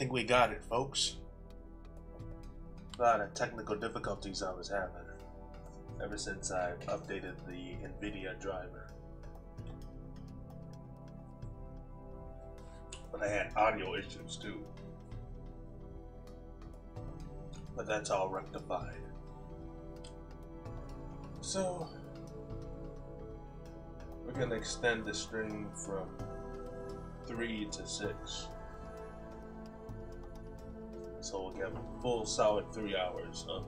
think we got it, folks. A lot of technical difficulties I was having ever since I updated the NVIDIA driver. But I had audio issues too. But that's all rectified. So we're gonna extend the stream from 3 to 6. So we'll get a full solid 3 hours of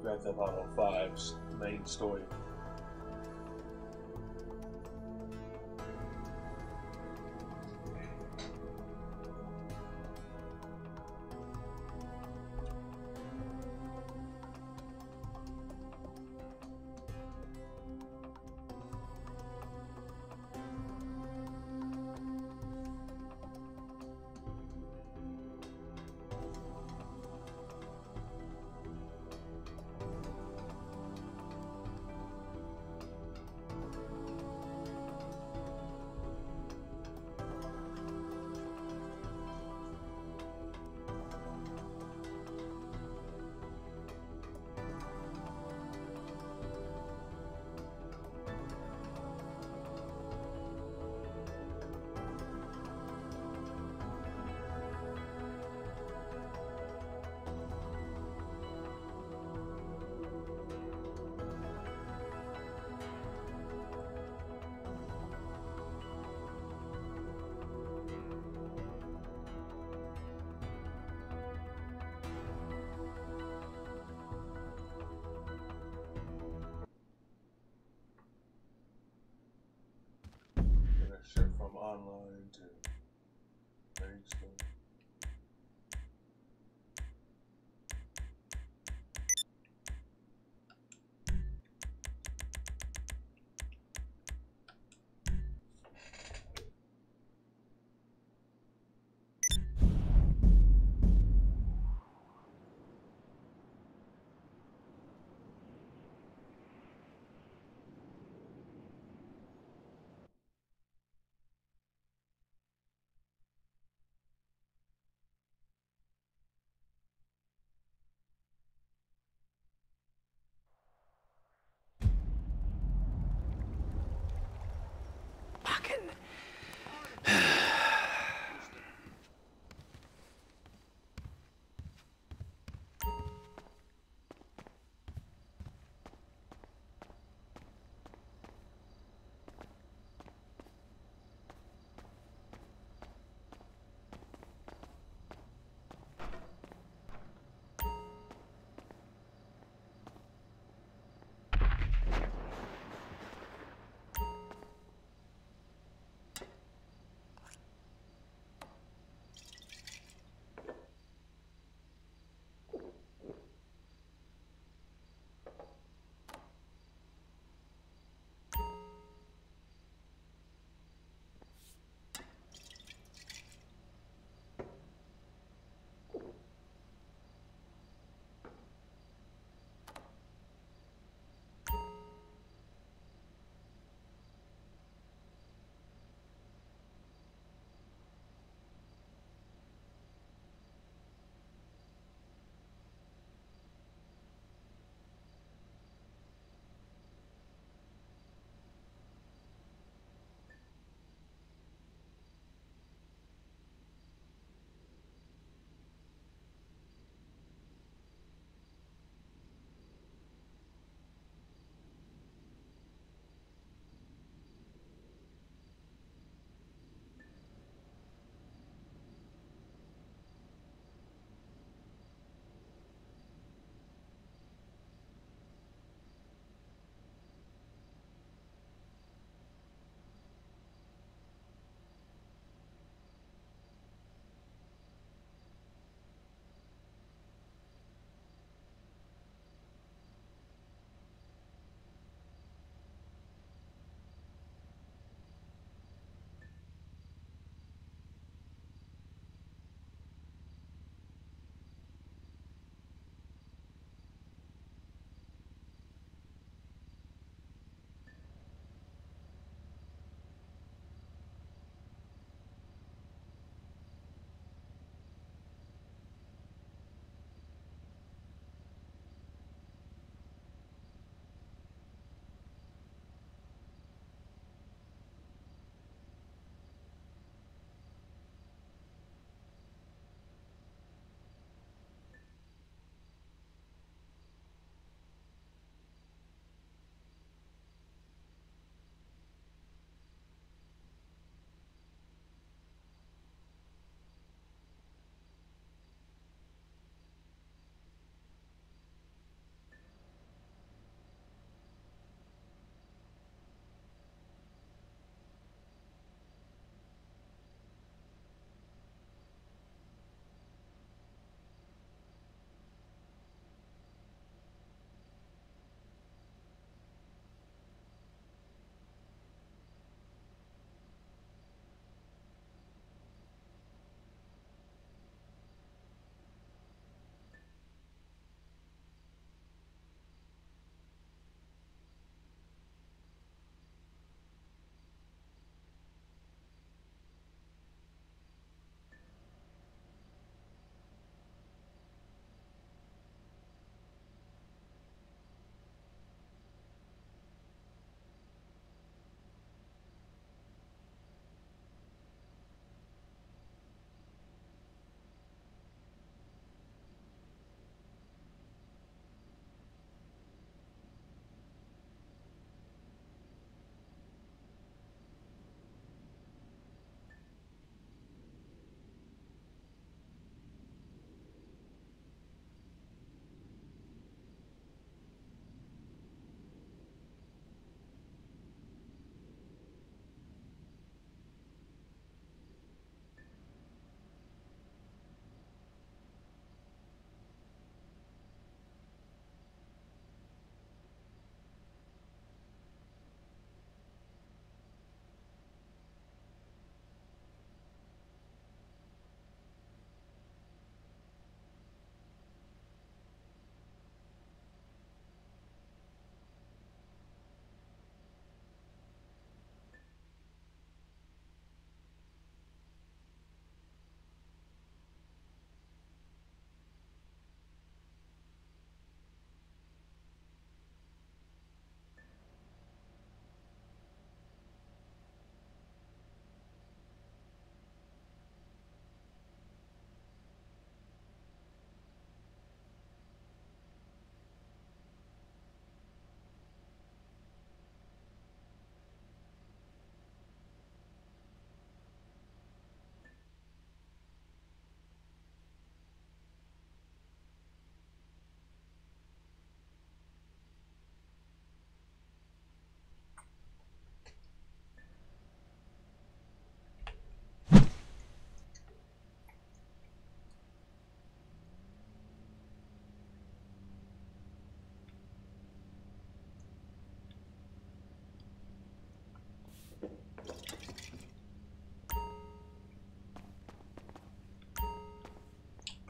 Grand Theft Auto V's main story. Online to Facebook.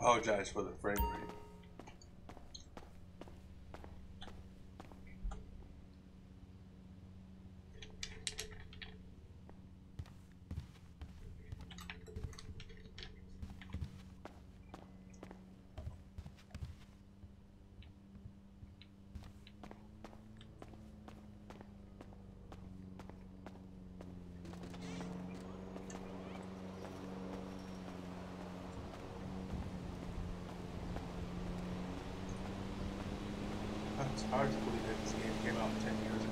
apologize for the frame rate. It's hard to believe that this game came out 10 years ago.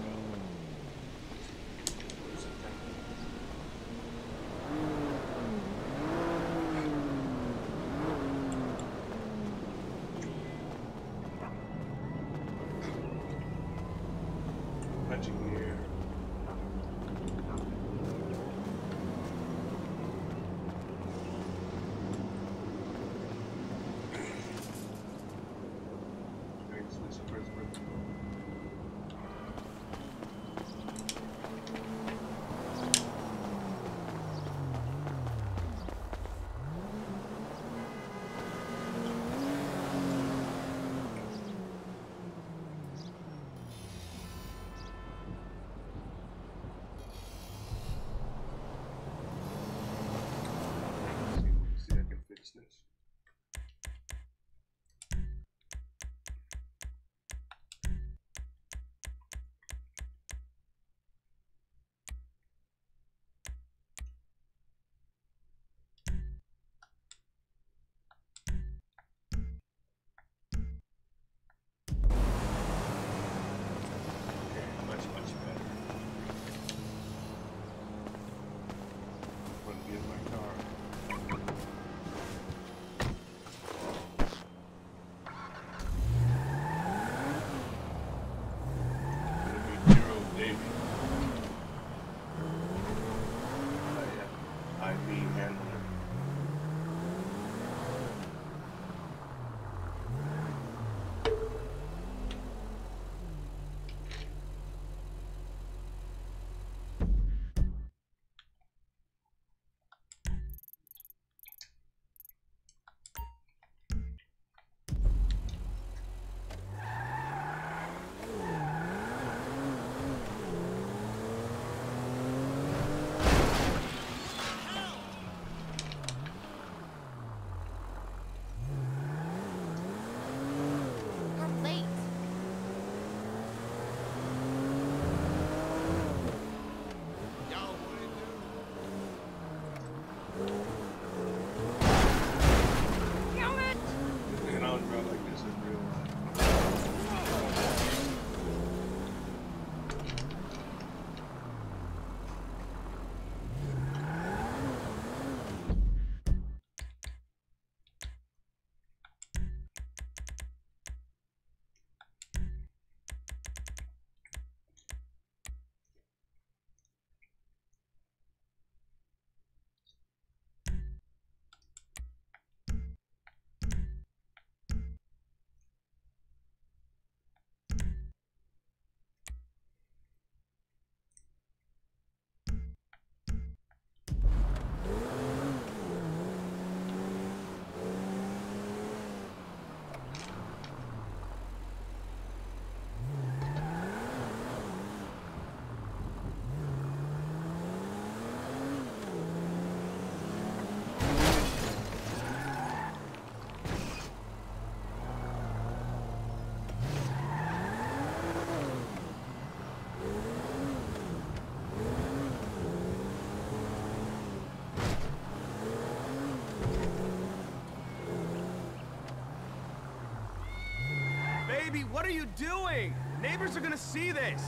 What are you doing? Neighbors are gonna see this.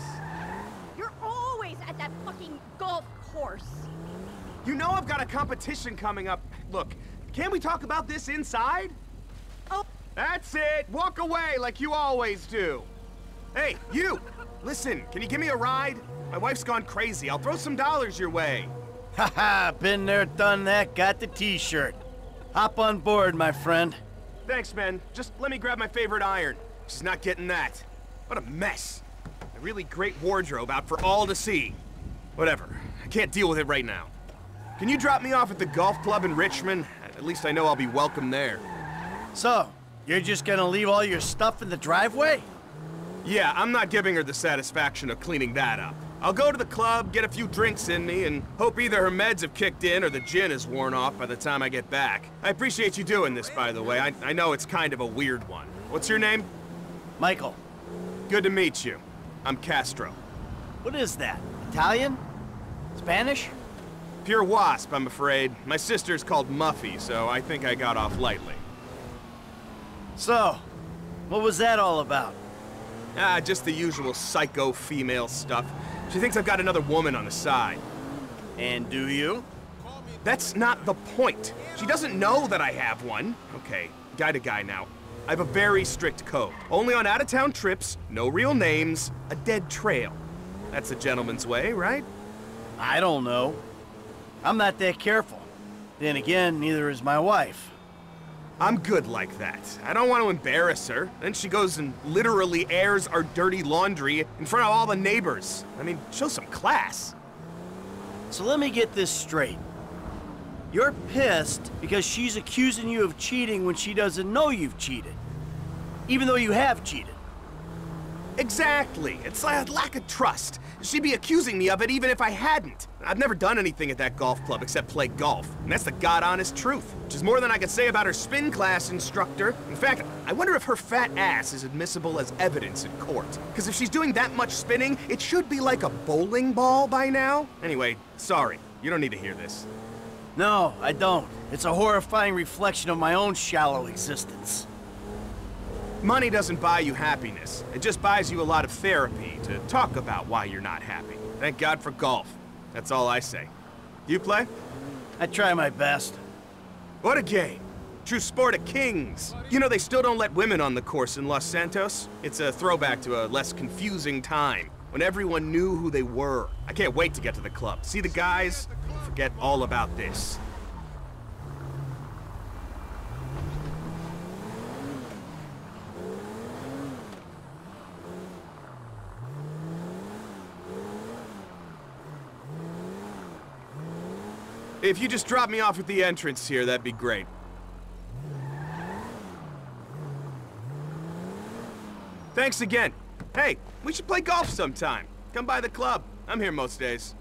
You're always at that fucking golf course. You know I've got a competition coming up. Look, can we talk about this inside? Oh. That's it. Walk away like you always do. Hey, you! Listen, can you give me a ride? My wife's gone crazy. I'll throw some dollars your way. Haha, been there, done that, got the t-shirt. Hop on board, my friend. Thanks, man. Just let me grab my favorite iron. She's not getting that. What a mess. A really great wardrobe out for all to see. Whatever. I can't deal with it right now. Can you drop me off at the golf club in Richmond? At least I know I'll be welcome there. So, you're just gonna leave all your stuff in the driveway? Yeah, I'm not giving her the satisfaction of cleaning that up. I'll go to the club, get a few drinks in me, and hope either her meds have kicked in or the gin is worn off by the time I get back. I appreciate you doing this, by the way. I know it's kind of a weird one. What's your name? Michael. Good to meet you. I'm Castro. What is that? Italian? Spanish? Pure wasp, I'm afraid. My sister's called Muffy, so I think I got off lightly. So, what was that all about? Ah, just the usual psycho female stuff. She thinks I've got another woman on the side. And do you? That's not the point. She doesn't know that I have one. Okay, guy to guy now. I have a very strict code. Only on out-of-town trips, no real names, a dead trail. That's a gentleman's way, right? I don't know. I'm not that careful. Then again, neither is my wife. I'm good like that. I don't want to embarrass her. Then she goes and literally airs our dirty laundry in front of all the neighbors. I mean, show some class. So let me get this straight. You're pissed because she's accusing you of cheating when she doesn't know you've cheated, even though you have cheated. Exactly. It's like a lack of trust. She'd be accusing me of it even if I hadn't. I've never done anything at that golf club except play golf, and that's the god-honest truth, which is more than I could say about her spin class instructor. In fact, I wonder if her fat ass is admissible as evidence in court, because if she's doing that much spinning, it should be like a bowling ball by now. Anyway, sorry. You don't need to hear this. No, I don't. It's a horrifying reflection of my own shallow existence. Money doesn't buy you happiness. It just buys you a lot of therapy to talk about why you're not happy. Thank God for golf. That's all I say. Do you play? I try my best. What a game. True sport of kings. You know, they still don't let women on the course in Los Santos. It's a throwback to a less confusing time when everyone knew who they were. I can't wait to get to the club. See the guys? Forget all about this. If you just drop me off at the entrance here, that'd be great. Thanks again. Hey, we should play golf sometime. Come by the club. I'm here most days.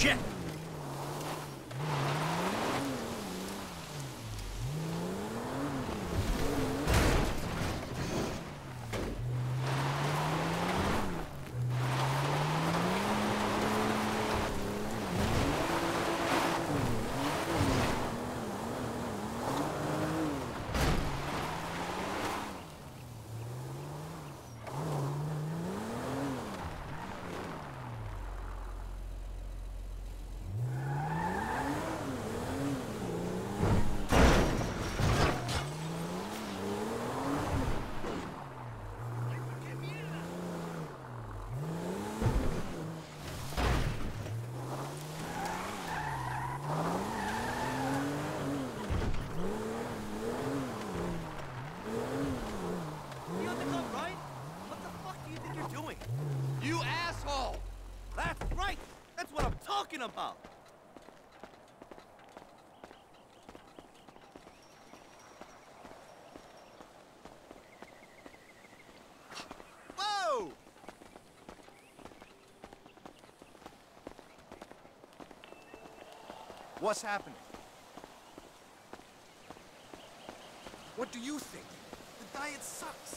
shit! About. Whoa! What's happening? What do you think? The diet sucks.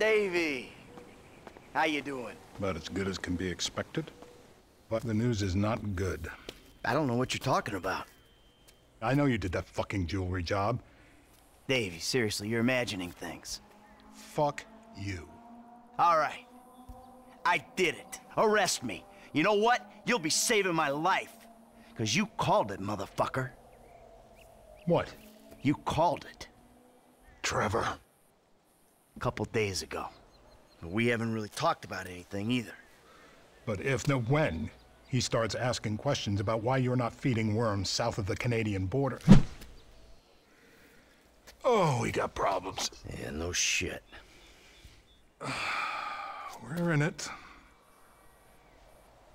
Davey, how you doing? About as good as can be expected, but the news is not good. I don't know what you're talking about. I know you did that fucking jewelry job. Davey, seriously, you're imagining things. Fuck you. All right, I did it. Arrest me. You know what? You'll be saving my life, because you called it, motherfucker. What? You called it. Trevor. A couple days ago, but we haven't really talked about anything either. But if no when he starts asking questions about why you're not feeding worms south of the Canadian border. Oh, we got problems. Yeah, no shit. We're in it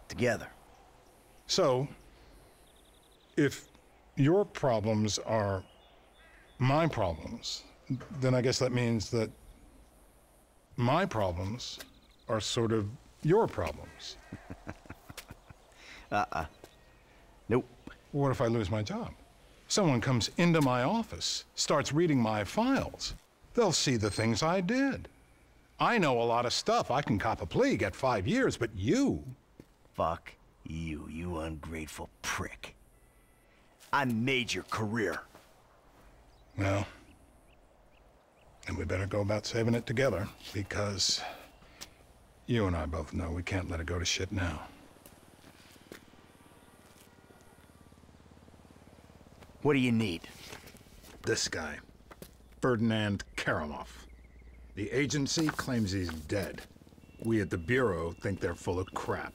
together. So if your problems are my problems, then I guess that means that my problems are sort of your problems. Nope. What if I lose my job? Someone comes into my office, starts reading my files. They'll see the things I did. I know a lot of stuff. I can cop a plea, get 5 years, but you... Fuck you, you ungrateful prick. I made your career. Well... and we better go about saving it together, because you and I both know we can't let it go to shit now. What do you need? This guy, Ferdinand Kerimov. The agency claims he's dead. We at the Bureau think they're full of crap.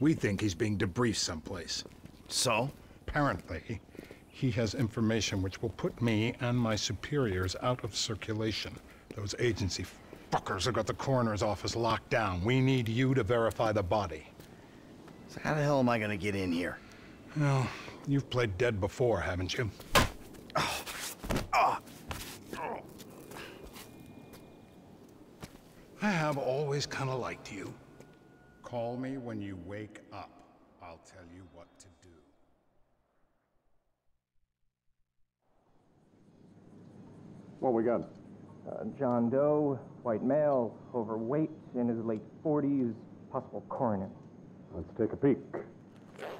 We think he's being debriefed someplace. So? Apparently. He has information which will put me and my superiors out of circulation. Those agency fuckers have got the coroner's office locked down. We need you to verify the body. So how the hell am I gonna get in here? Well, you've played dead before, haven't you? Oh. Oh. Oh. I have always kind of liked you. Call me when you wake up. I'll tell you what to do. What we got? John Doe, white male, overweight, in his late 40s, possible coroner. Let's take a peek.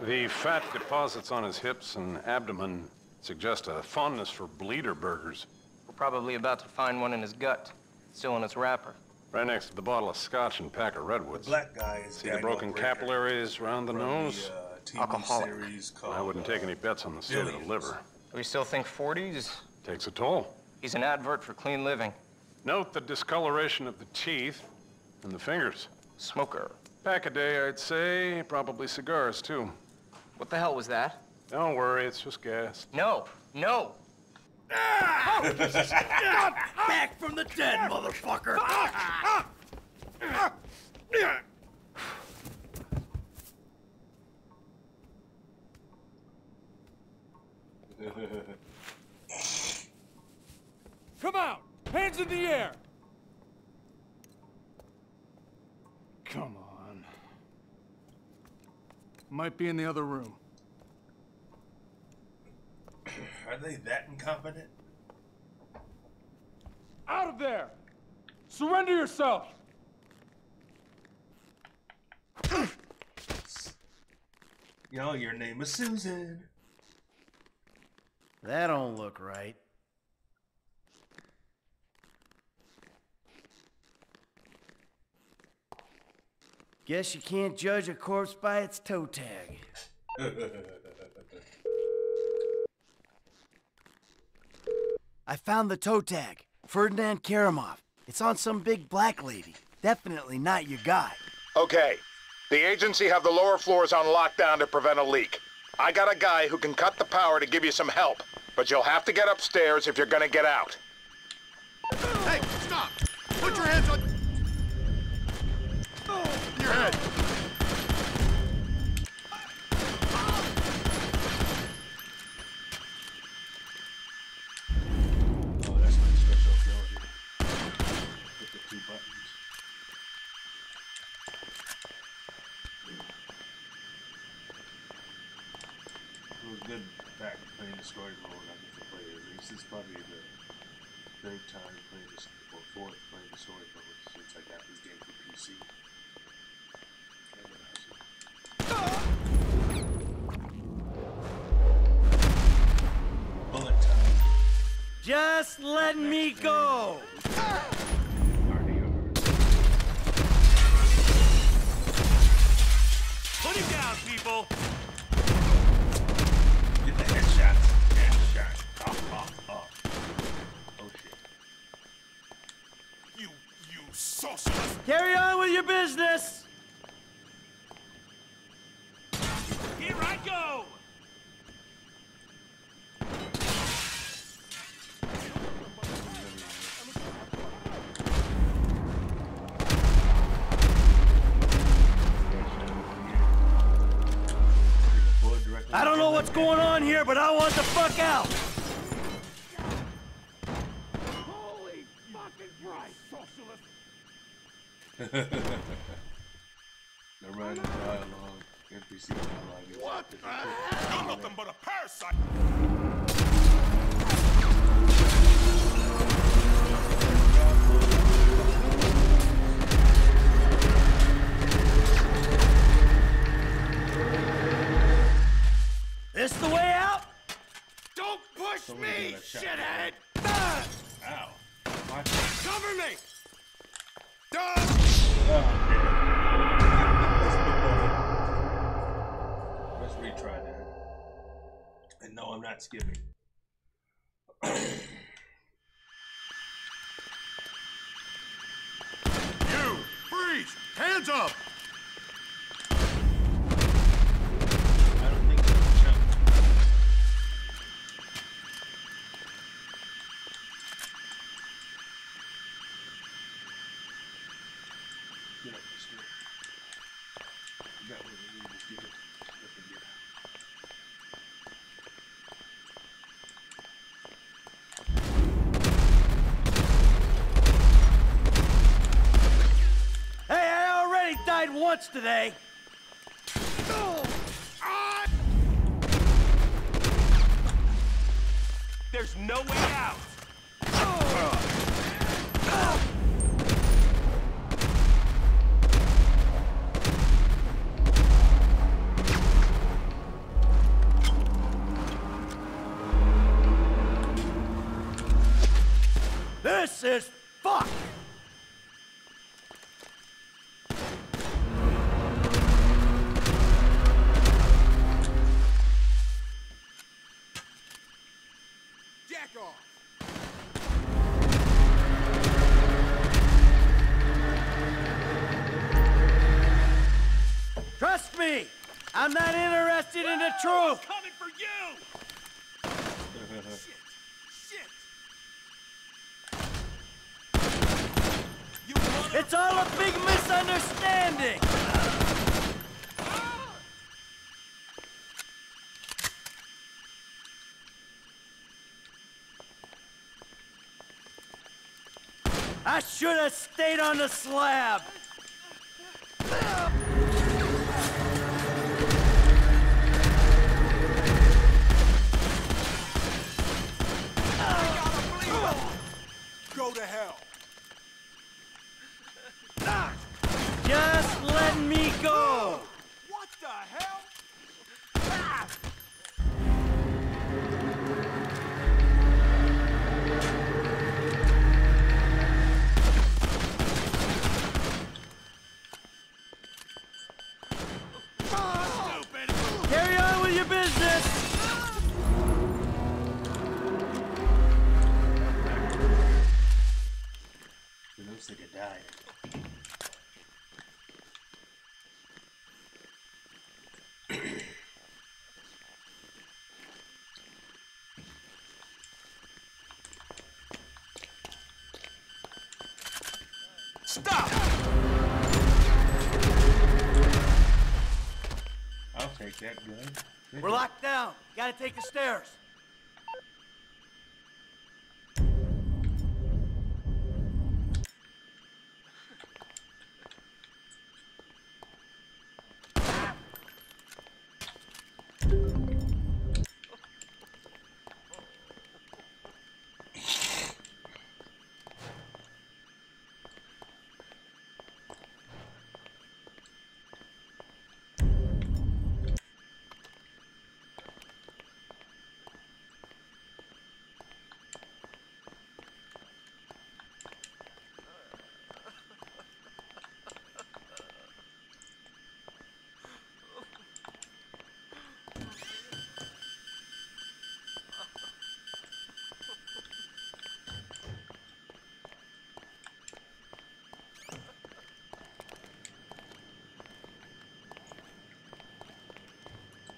The fat deposits on his hips and abdomen Suggest a fondness for bleeder burgers. We're probably about to find one in his gut, still in its wrapper. Right next to the bottle of scotch and pack of redwoods. The black guy is see the broken capillaries around the nose? The, alcoholic. Called, I wouldn't take any bets on the state of the liver. We still think 40s? Takes a toll. He's an advert for clean living. Note the discoloration of the teeth and the fingers. Smoker. Pack a day, I'd say. Probably cigars, too. What the hell was that? Don't worry, it's just gas. No! Ah! Oh, back from the dead, motherfucker! Come out! Hands in the air! Come on. Might be in the other room. Are they that incompetent? Out of there! Surrender yourself! Yo, your name is Susan. That don't look right. Guess you can't judge a corpse by its toe tag. I found the toe tag. Ferdinand Kerimov. It's on some big black lady. Definitely not your guy. Okay. The agency have the lower floors on lockdown to prevent a leak. I got a guy who can cut the power to give you some help, but you'll have to get upstairs if you're gonna get out. Hey, stop! Put your hands on your head. Story mode on different players. This is probably the third time playing this, or fourth playing the story mode since I got this game for PC. Bullet time. Just let me go. Put him down, people. Get the headshots. Carry on with your business! Here I go! I don't know what's going on here, but I want the fuck out! Holy fucking Christ, socialist! They're writing dialogue, NPC dialogue. What the hell? You're nothing but a parasite! This the way out? Don't push me, shithead! Ow. Cover me! Duh! Oh, yeah. Let's retry that. And no, I'm not skipping. You! Freeze! Hands up! I don't think that's a jump. Get up the street. You got what you need to get up and get out. Hey, I already died once today. Oh. Ah. There's no way out. This is fucked! Trust me, I'm not interested in the truth. I'm coming for you. Shit. You wanna... It's all a big misunderstanding. I should have stayed on the slab. Go to hell. Just let me go. What the hell? Ah. Stupid. Carry on with your business. Like a diet. Stop. I'll take that gun. We're locked down. Gotta take the stairs.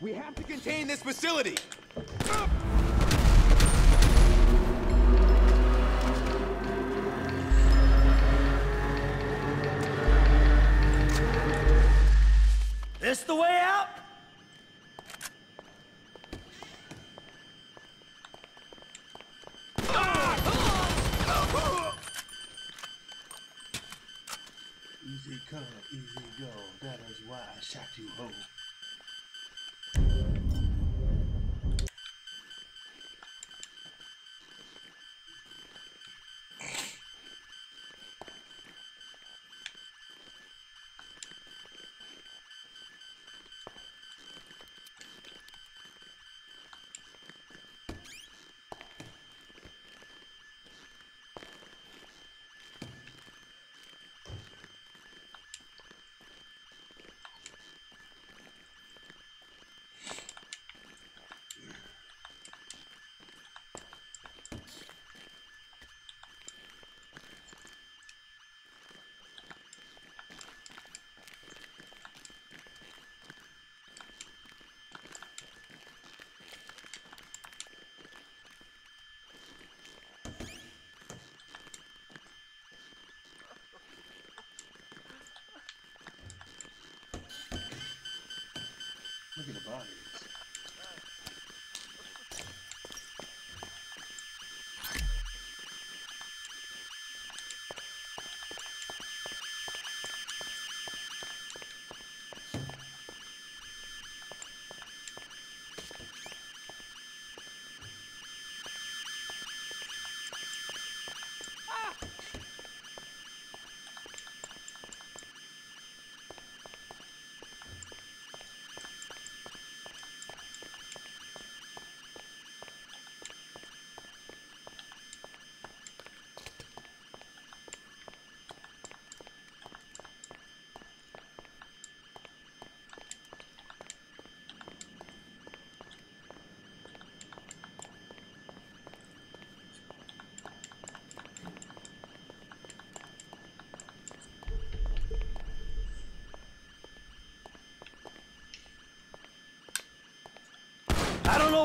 We have to contain this facility! This the way out? Easy come, easy go. That is why I shot you home. Look at the bodies.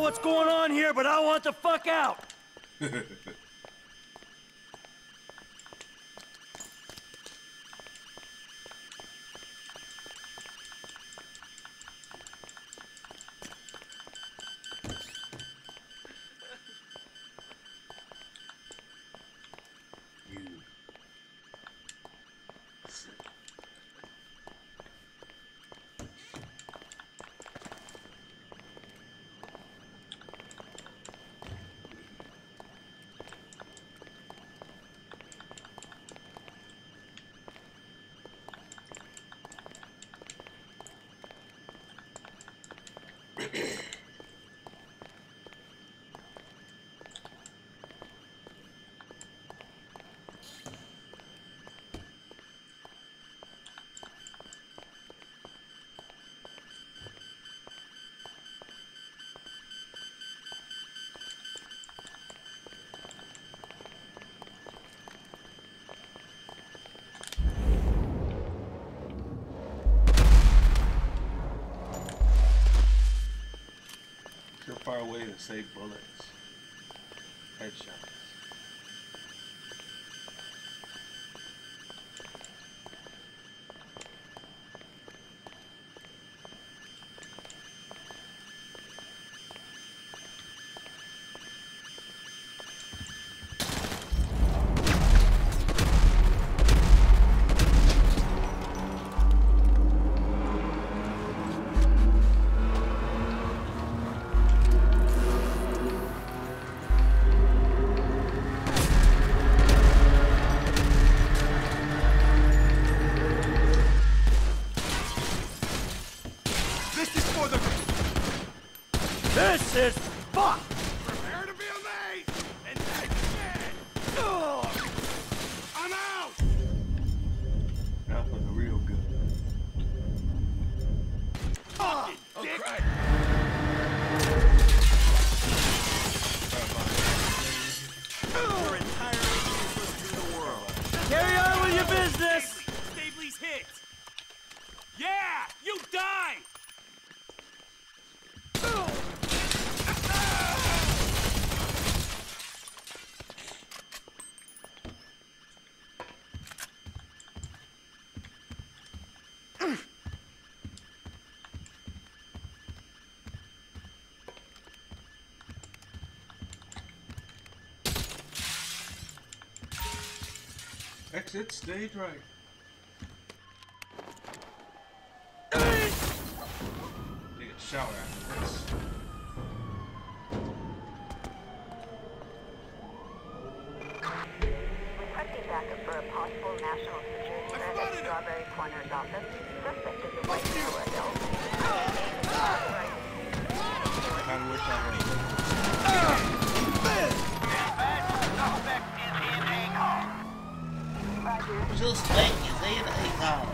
what's going on here, but I want the fuck out. Surefire way to save bullets. Headshots. Exit stage right. Take a shower after this. Requesting backup for a possible national security threat at Strawberry Corner's office. Suspect is a white male adult. I wish I was. Just think you say it 8 hours.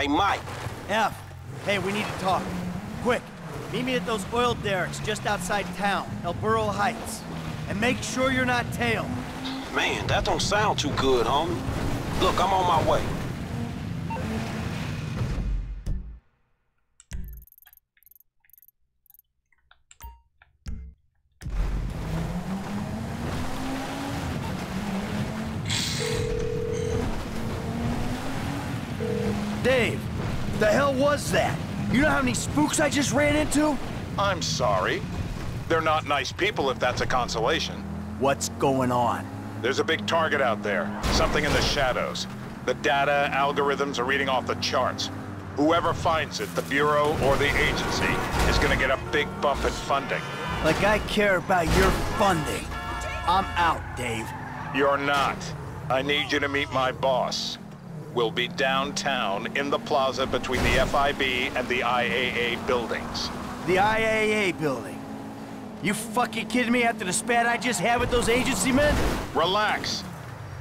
Hey, Mike. F. Hey, we need to talk. Quick, meet me at those oil derricks just outside town, El Burro Heights. And make sure you're not tailed. Man, that don't sound too good, homie. Look, I'm on my way. That? You know how many spooks I just ran into? I'm sorry. They're not nice people, if that's a consolation. What's going on? There's a big target out there. Something in the shadows. The data algorithms are reading off the charts. Whoever finds it, the Bureau or the agency, is gonna get a big bump in funding. Like I care about your funding. I'm out, Dave. You're not. I need you to meet my boss. We'll be downtown, in the plaza between the FIB and the IAA buildings. The IAA building? You fucking kidding me after the spat I just had with those agency men? Relax.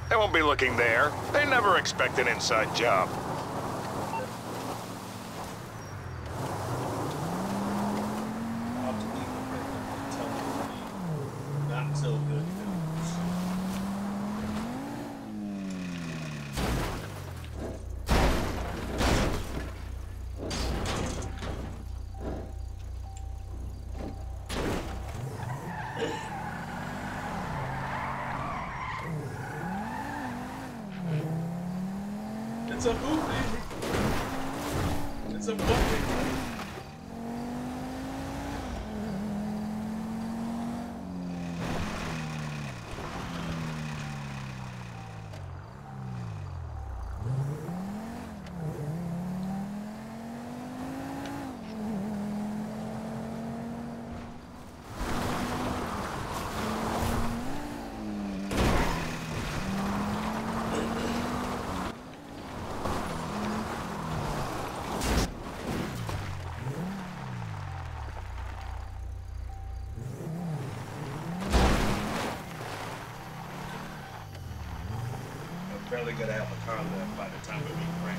They won't be looking there. They never expect an inside job. Gonna have a car left by the time we meet Frank.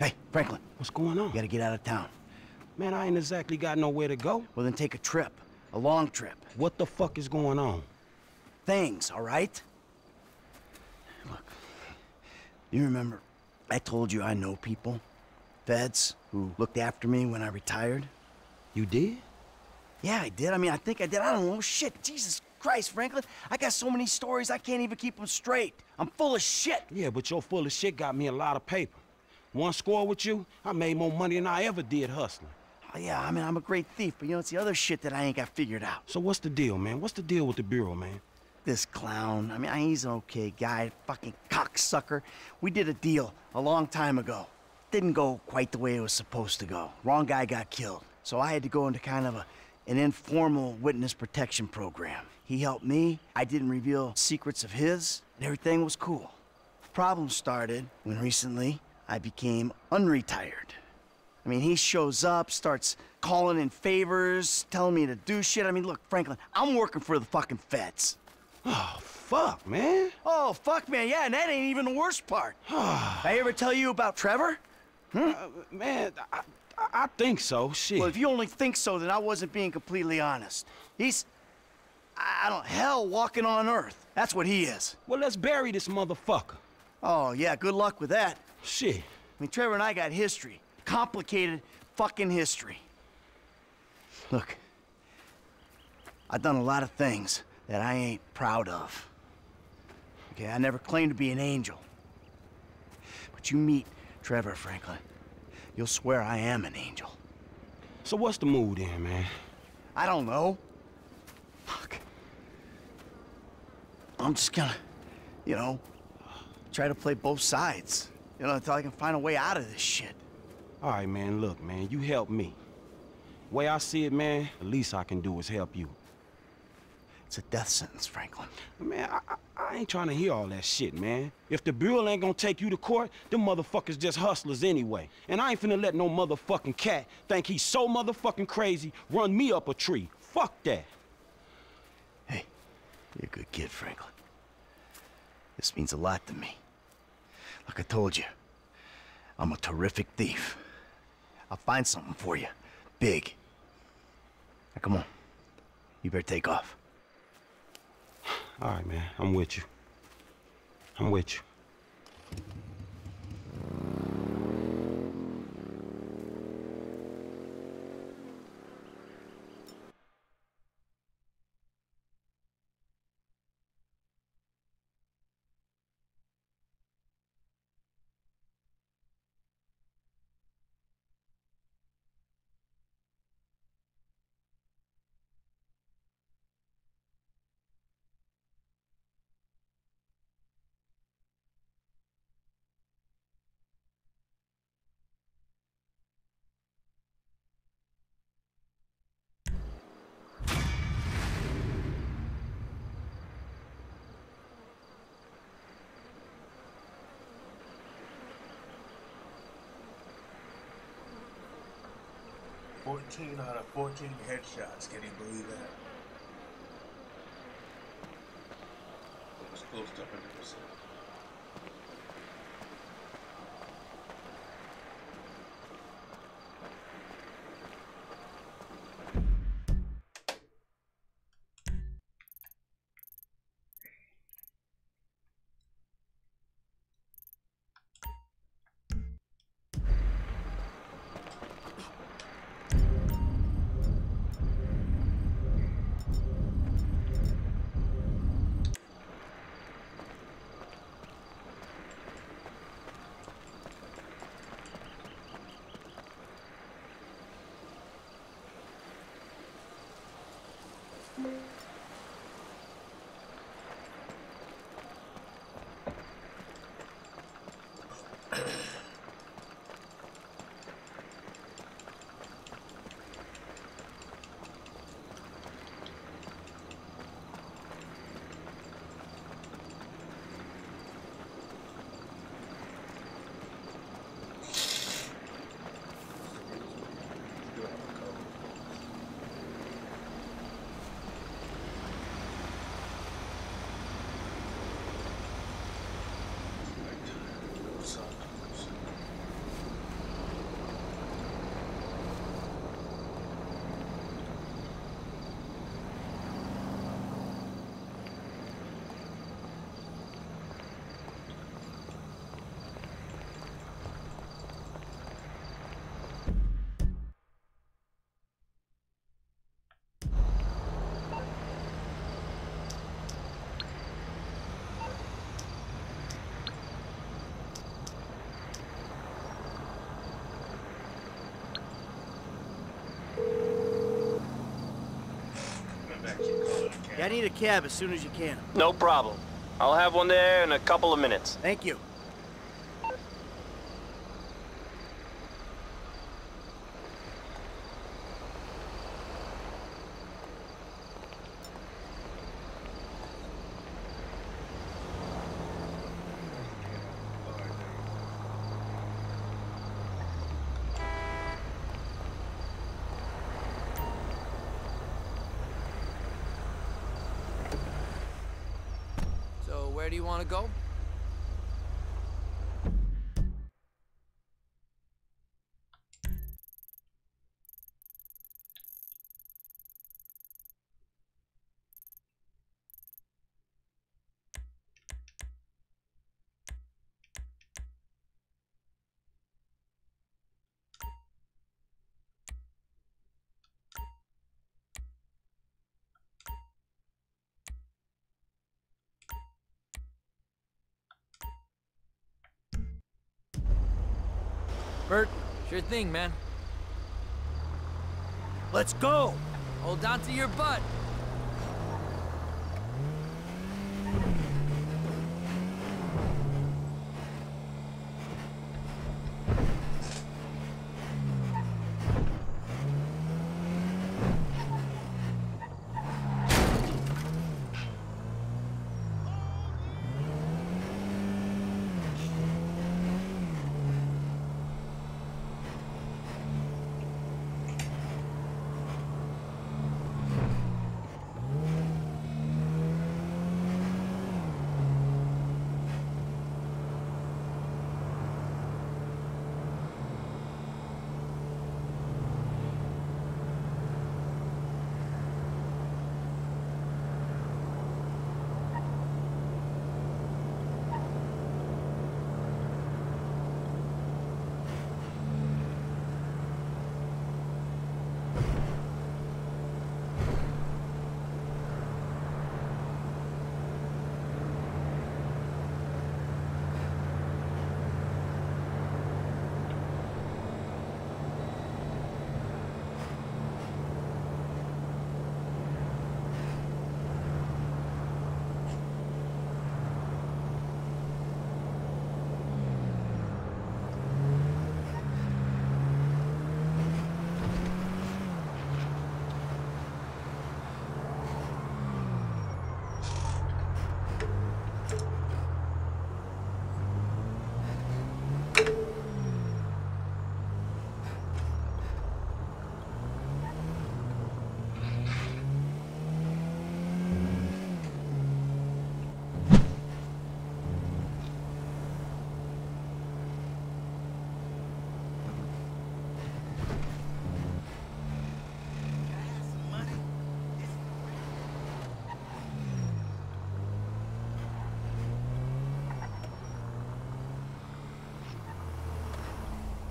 Hey, Franklin. What's going on? You gotta get out of town. Man, I ain't exactly got nowhere to go. Well, then take a trip. A long trip. What the fuck is going on? Things, all right? Look, you remember I told you I know people? Feds who looked after me when I retired? You did? Yeah, I did. I mean, I think I did. I don't know. Shit, Jesus Christ, Franklin, I got so many stories I can't even keep them straight. I'm full of shit. Yeah, but your full of shit got me a lot of paper. One score with you, I made more money than I ever did hustling. Oh, yeah, I mean, I'm a great thief, but you know, it's the other shit that I ain't got figured out. So what's the deal, man? What's the deal with the Bureau, man? This clown, I mean, he's an okay guy, fucking cocksucker. We did a deal a long time ago. Didn't go quite the way it was supposed to go. Wrong guy got killed. So I had to go into kind of an informal witness protection program. He helped me. I didn't reveal secrets of his, and everything was cool. The problem started when recently I became unretired. I mean, he shows up, starts calling in favors, telling me to do shit. I mean, look, Franklin, I'm working for the fucking feds. Oh, fuck, man. Oh, fuck, man, yeah, and that ain't even the worst part. Did I ever tell you about Trevor? Hmm? Man, I think so, shit. Well, if you only think so, then I wasn't being completely honest. He's, I don't, hell walking on earth. That's what he is. Well, let's bury this motherfucker. Oh, yeah, good luck with that. Shit. I mean, Trevor and I got history. Complicated fucking history. Look, I've done a lot of things that I ain't proud of. Okay, I never claimed to be an angel. But you meet Trevor, Franklin, you'll swear I am an angel. So what's the mood in, man? I don't know. Fuck. I'm just gonna, you know, try to play both sides. You know, until I can find a way out of this shit. All right, man, look, man, you help me. The way I see it, man, the least I can do is help you. It's a death sentence, Franklin. Man, I ain't trying to hear all that shit, man. If the Bureau ain't gonna take you to court, them motherfuckers just hustlers anyway. And I ain't finna let no motherfucking cat think he's so motherfucking crazy run me up a tree. Fuck that. Hey, you're a good kid, Franklin. This means a lot to me. Like I told you, I'm a terrific thief. I'll find something for you. Big. Now, come on. You better take off. All right, man. I'm with you. I'm with you. Out of 14 headshots, can you believe that? It was close to 100%. I need a cab as soon as you can. No problem. I'll have one there in a couple of minutes. Thank you. Where do you want to go? Bert, sure thing, man. Let's go! Hold on to your butt!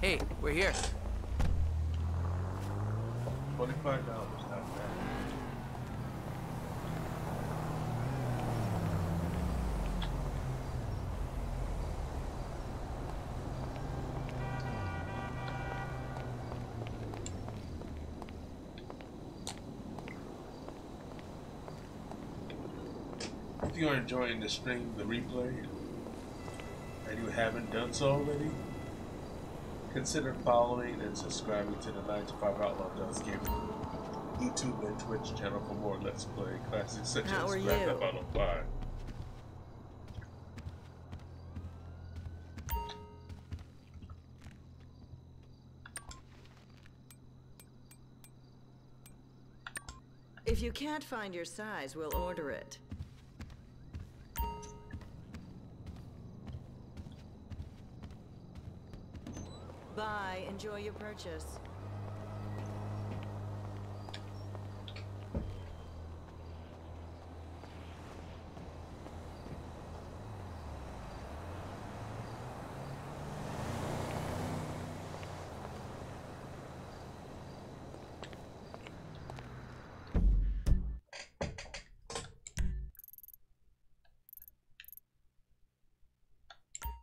Hey, we're here. $25, not bad. If you are enjoying the stream, the replay, and you haven't done so already, consider following and subscribing to the 9-to-5 Outlaw Does Gaming YouTube and Twitch channel for more Let's Play classics such as Grand Theft Auto V. If you can't find your size, we'll order it. Bye. Enjoy your purchase.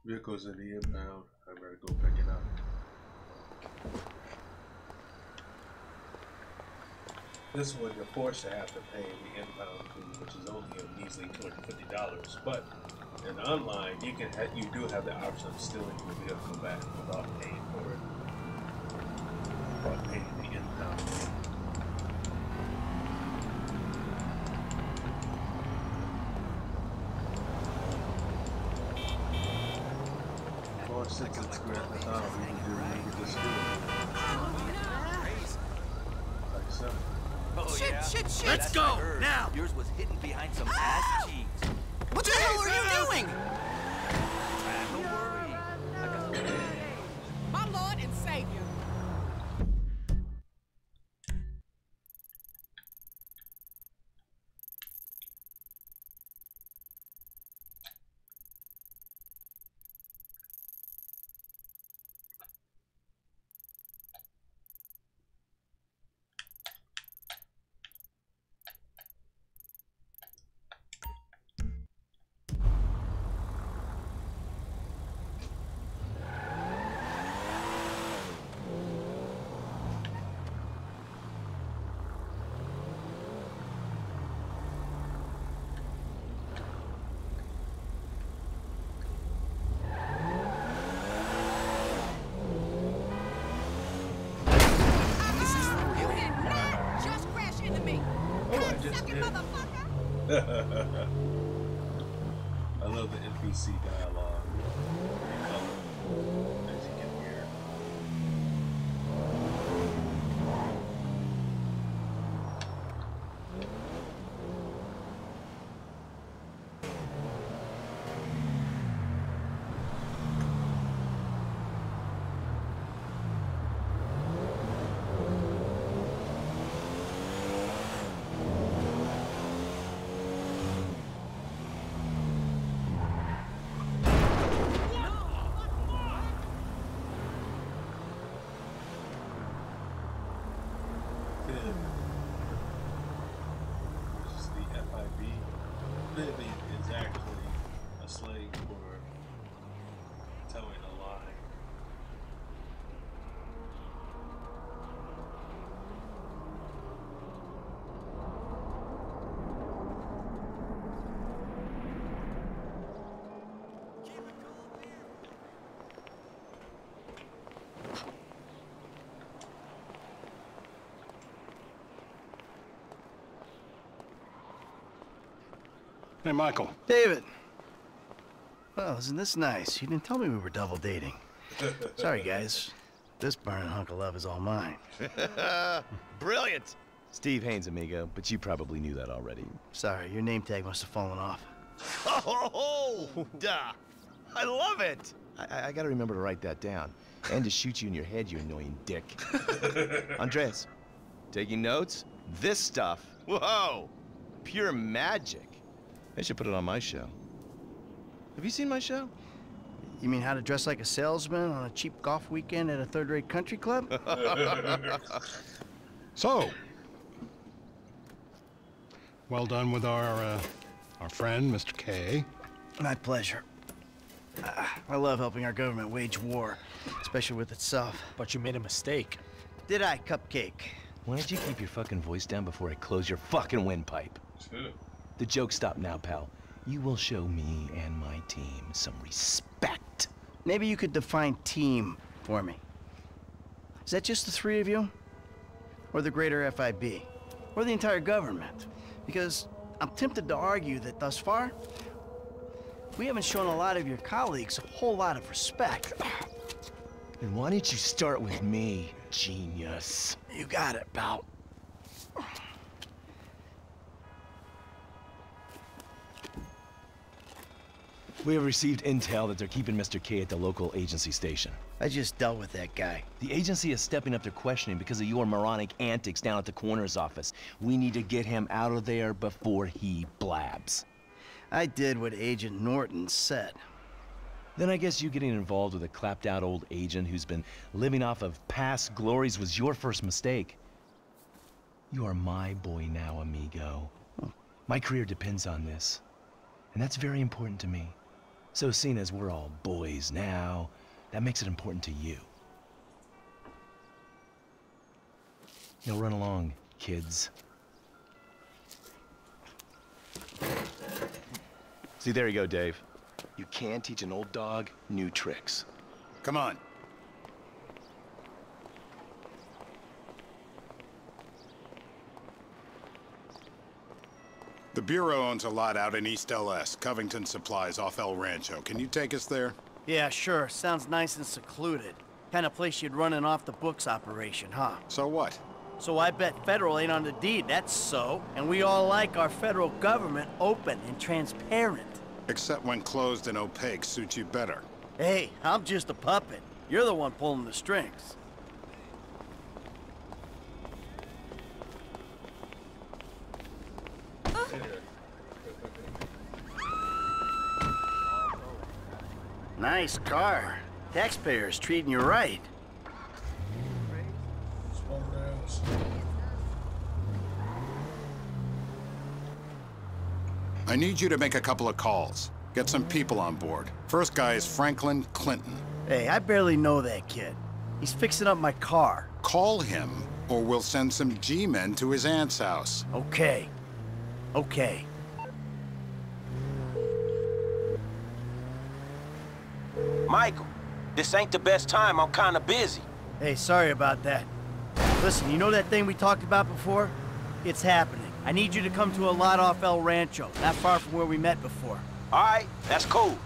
Vehicles in the inbound. I better go pick it up. This one you're forced to have to pay the inbound fee, which is only a measly $250. But in online, you can you do have the option of stealing your vehicle back without paying for it, without paying the inbound fee. Let's go now. Yours was hidden behind some ass cheeks. What the hell are you doing? Don't worry. I got you. My Lord and Savior. I love the NPC dialogue. As you can hear. Hey, Michael. David. Well, isn't this nice? You didn't tell me we were double dating. Sorry, guys. This burning hunk of love is all mine. Brilliant. Steve Haynes, amigo, but you probably knew that already. Sorry, your name tag must have fallen off. Oh, duh. I love it. I gotta remember to write that down. And to shoot you in your head, you annoying dick. Andres, taking notes? This stuff. Whoa. Pure magic. They should put it on my show. Have you seen my show? You mean how to dress like a salesman on a cheap golf weekend at a third-rate country club? So, well done with our friend, Mr. K. My pleasure. I love helping our government wage war, especially with itself. But you made a mistake. Did I, Cupcake? Why don't you keep your fucking voice down before I close your fucking windpipe? Sure. The joke stopped now, pal. You will show me and my team some respect. Maybe you could define team for me. Is that just the three of you? Or the greater FIB? Or the entire government? Because I'm tempted to argue that thus far, we haven't shown a lot of your colleagues a whole lot of respect. Then why don't you start with me, genius? You got it, pal. We have received intel that they're keeping Mr. K at the local agency station. I just dealt with that guy. The agency is stepping up their questioning because of your moronic antics down at the coroner's office. We need to get him out of there before he blabs. I did what Agent Norton said. Then I guess you getting involved with a clapped-out old agent who's been living off of past glories was your first mistake. You are my boy now, amigo. My career depends on this, and that's very important to me. So seeing as we're all boys now, that makes it important to you. Now run along, kids. See, there you go, Dave. You can't teach an old dog new tricks. Come on. The Bureau owns a lot out in East L.S., Covington Supplies off El Rancho. Can you take us there? Yeah, sure. Sounds nice and secluded. Kind of place you'd run an off-the-books operation, huh? So what? So I bet federal ain't on the deed, that's so. And we all like our federal government open and transparent. Except when closed and opaque suits you better. Hey, I'm just a puppet. You're the one pulling the strings. Nice car. Taxpayers treating you right. I need you to make a couple of calls. Get some people on board. First guy is Franklin Clinton. Hey, I barely know that kid. He's fixing up my car. Call him, or we'll send some G-men to his aunt's house. Okay. Okay. Michael, this ain't the best time. I'm kind of busy. Hey, sorry about that. Listen, you know that thing we talked about before? It's happening. I need you to come to a lot off El Rancho, not far from where we met before. All right, that's cool.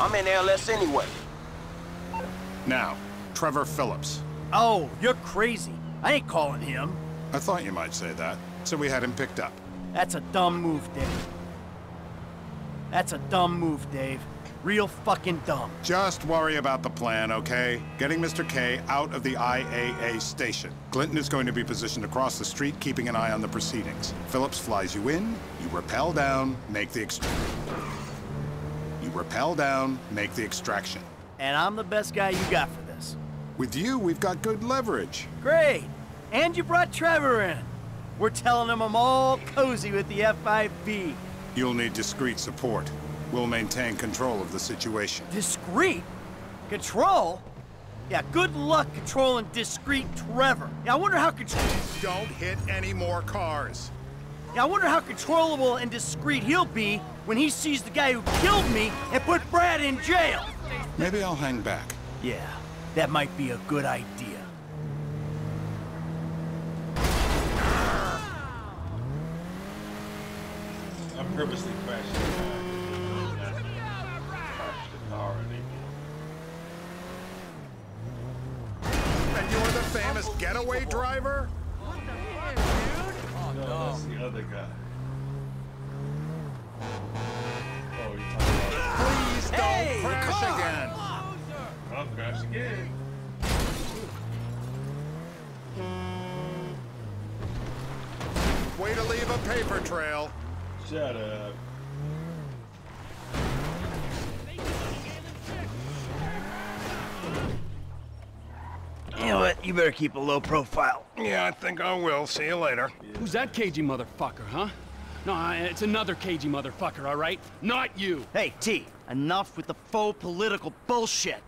I'm in LS anyway. Now, Trevor Phillips. Oh, you're crazy. I ain't calling him. I thought you might say that, so we had him picked up. That's a dumb move, Dave. That's a dumb move, Dave. Real fucking dumb. Just worry about the plan, okay? Getting Mr. K out of the IAA station. Clinton is going to be positioned across the street, keeping an eye on the proceedings. Phillips flies you in, you rappel down, make the extraction. You rappel down, make the extraction. And I'm the best guy you got for this. With you, we've got good leverage. Great. And you brought Trevor in. We're telling him I'm all cozy with the FIB. You'll need discreet support. We'll maintain control of the situation. Discreet? Control? Yeah, good luck controlling discreet Trevor. Yeah, I wonder how Don't hit any more cars. Yeah, I wonder how controllable and discreet he'll be when he sees the guy who killed me and put Brad in jail. Maybe I'll hang back. Yeah, that might be a good idea. I purposely crashed the car. Famous getaway driver? What the fuck, dude? Oh, no, that's the other guy. Oh, you're talking about... Please don't crash again! I'll crash again. Way to leave a paper trail. Shut up. You know what? You better keep a low profile. Yeah, I think I will. See you later. Yeah. Who's that cagey motherfucker, huh? No, it's another cagey motherfucker, all right? Not you! Hey, T, enough with the faux political bullshit!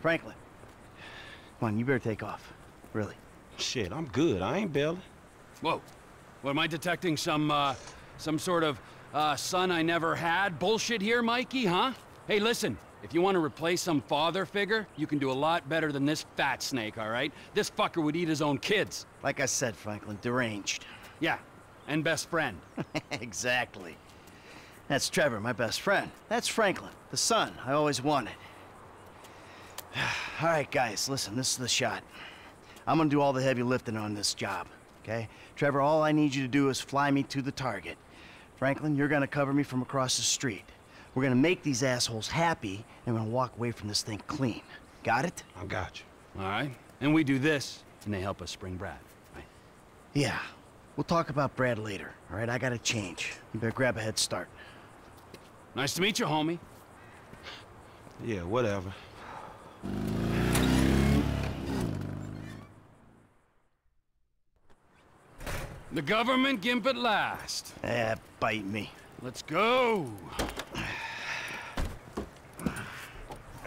Franklin, come on, you better take off. Really. Shit, I'm good. I ain't bailing. Whoa. What, am I detecting some sort of, son I never had bullshit here, Mikey, huh? Hey, listen. If you want to replace some father figure, you can do a lot better than this fat snake, all right? This fucker would eat his own kids. Like I said, Franklin, deranged. Yeah, and best friend. Exactly. That's Trevor, my best friend. That's Franklin, the son I always wanted. All right, guys, listen, this is the shot. I'm gonna do all the heavy lifting on this job, okay? Trevor, all I need you to do is fly me to the target. Franklin, you're gonna cover me from across the street. We're gonna make these assholes happy, and we're gonna walk away from this thing clean. Got it? I got you. All right. And we do this, and they help us spring Brad, right? Yeah. We'll talk about Brad later, all right? I gotta change. You better grab a head start. Nice to meet you, homie. Yeah, whatever. The government gimp at last. Eh, bite me. Let's go.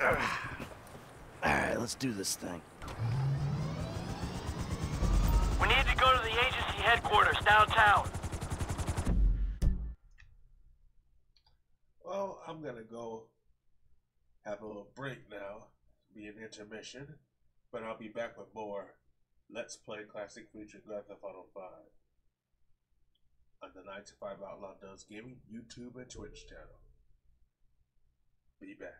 All right, let's do this thing. We need to go to the agency headquarters downtown. I'm gonna go have a little break now, be an intermission, but I'll be back with more Let's Play Classic Feature Grand Theft Auto V on the 9-to-5 Outlaw Does Gaming YouTube and Twitch channel. Be back.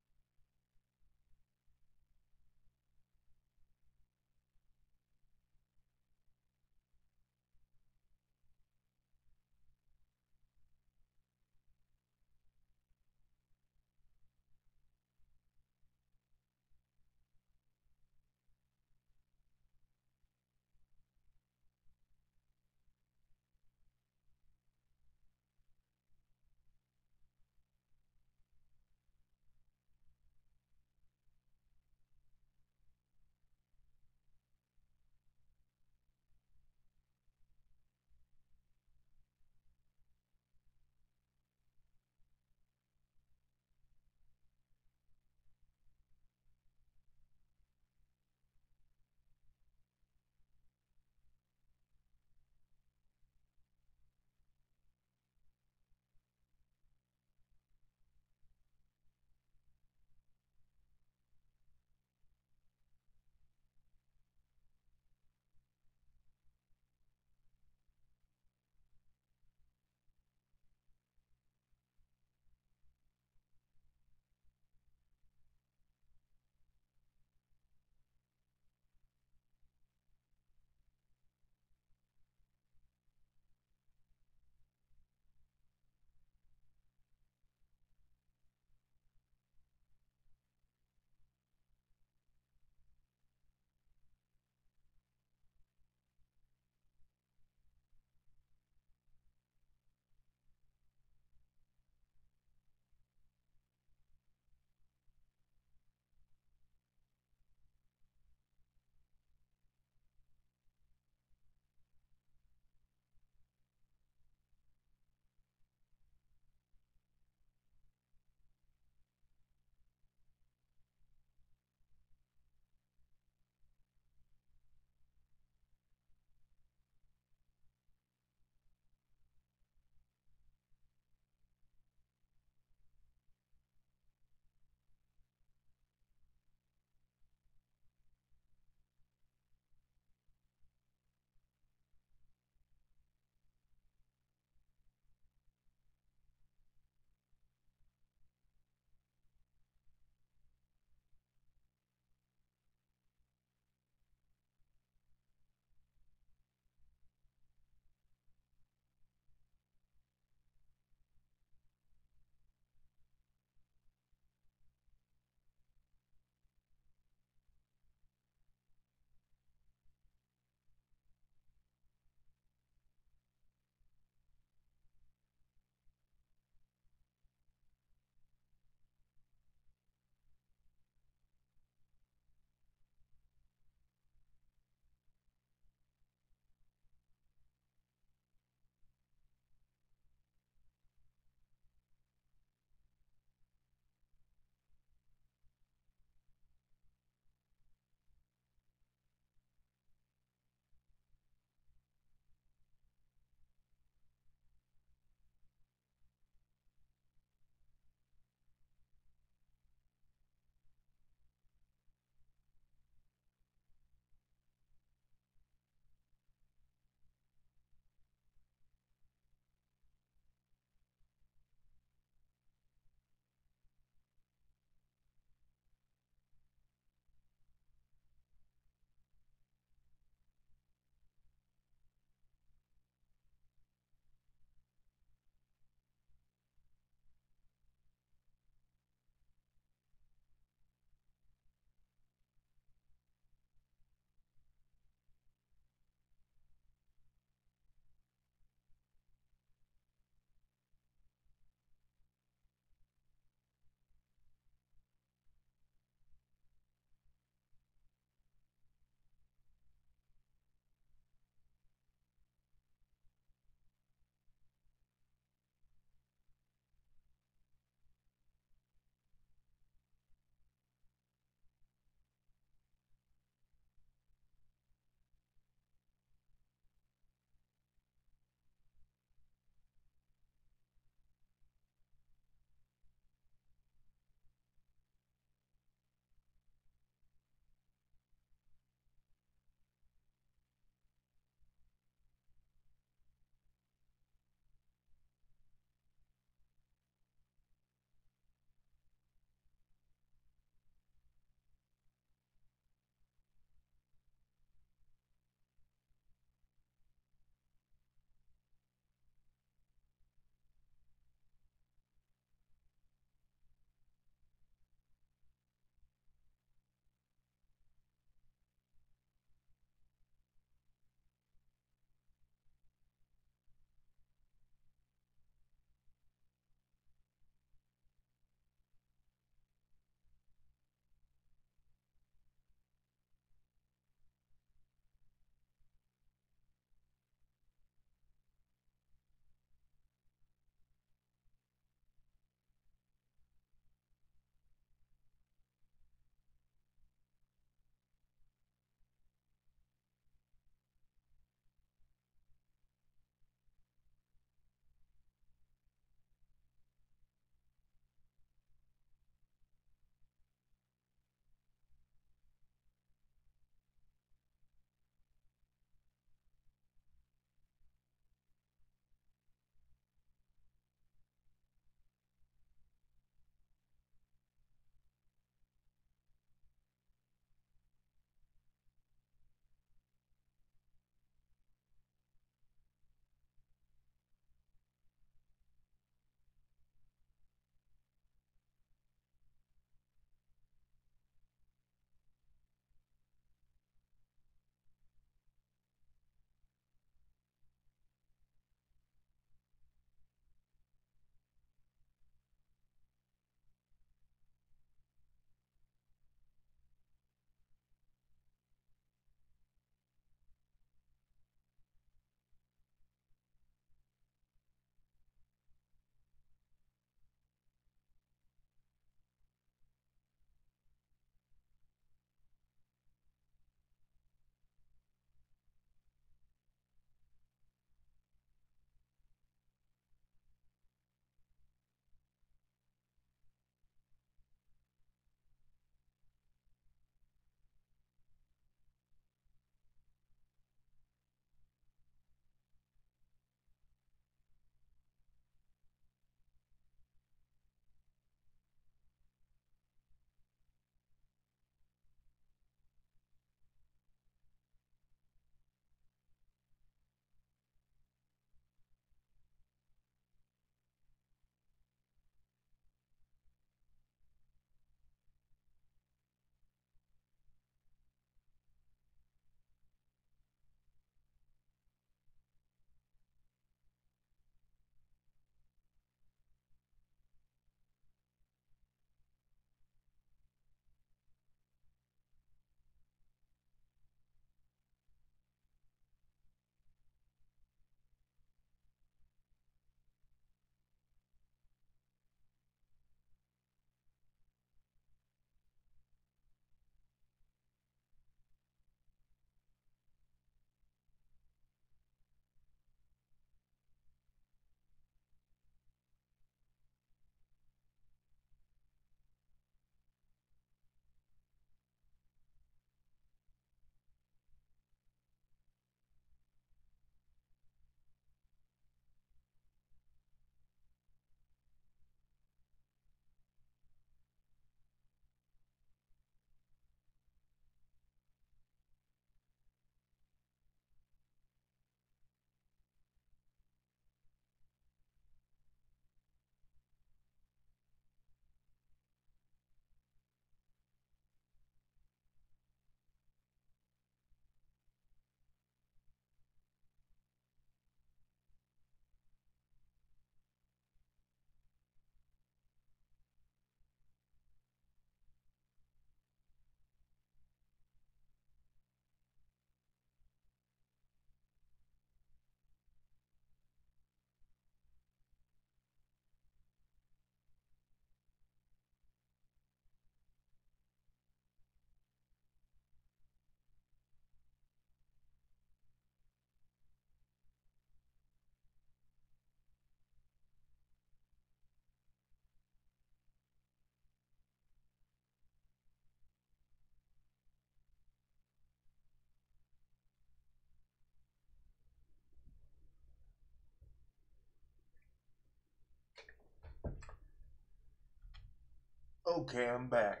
Okay, I'm back.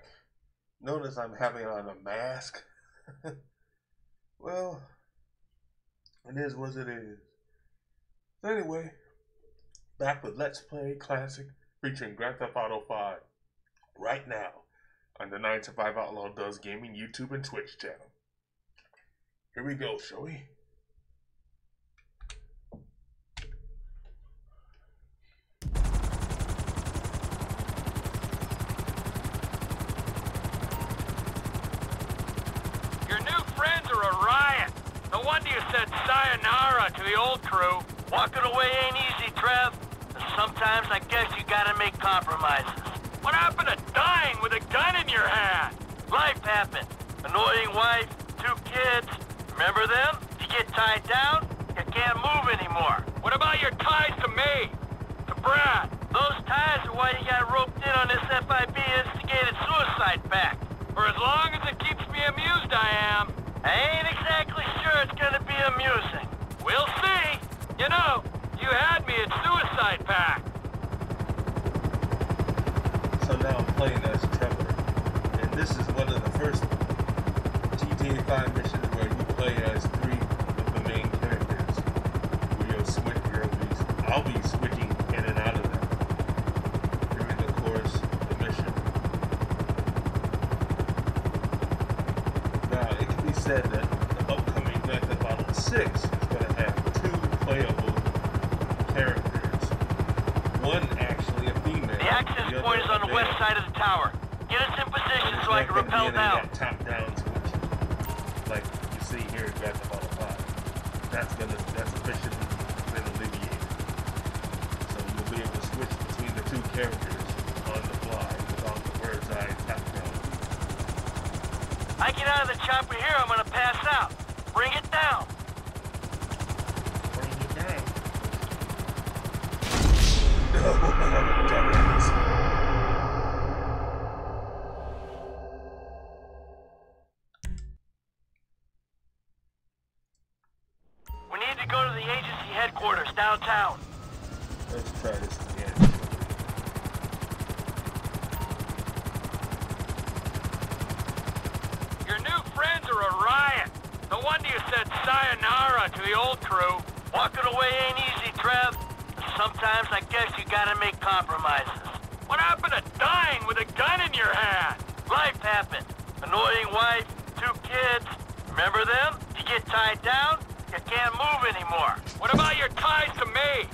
Notice I'm having on a mask. Well, it is what it is. So anyway, back with Let's Play Classic featuring Grand Theft Auto V right now on the 9-to-5 Outlaw Does Gaming YouTube and Twitch channel. Here we go, shall we? No wonder you said sayonara to the old crew. Walking away ain't easy, Trev. But sometimes I guess you gotta make compromises. What happened to dying with a gun in your hand? Life happened. Annoying wife, two kids. Remember them? You get tied down, you can't move anymore. What about your ties to me? To Brad? Those ties are why you got roped in on this FIB instigated suicide pact. For as long as it keeps me amused, I am. I ain't exactly sure it's gonna be amusing. We'll see. You know, you had me at Suicide Pact. So now I'm playing as Trevor, and this is one of the first GTA 5 missions where you play as three of the main characters. We'll switch, or at least I'll be switching in and out of them during the course of the mission. Now, it can be said that the upcoming Grand Theft Auto 6 is going to have two playable characters. One actually a female. The access point is on the west side of the tower. Get us in position so I can rappel down. Top-down switch, like you see here in Grand Theft Auto 5. That's officially been alleviated. So you'll be able to switch between the two characters on the fly without the bird's eye top-down. I get out of the chopper here, I'm gonna pass out. Bring it down. Bring it down. No, dumbass. We need to go to the agency headquarters downtown. Let's try this again. No wonder you said sayonara to the old crew. Walking away ain't easy, Trev. Sometimes I guess you gotta make compromises. What happened to dying with a gun in your hand? Life happened. Annoying wife, two kids. Remember them? You get tied down, you can't move anymore. What about your ties to me?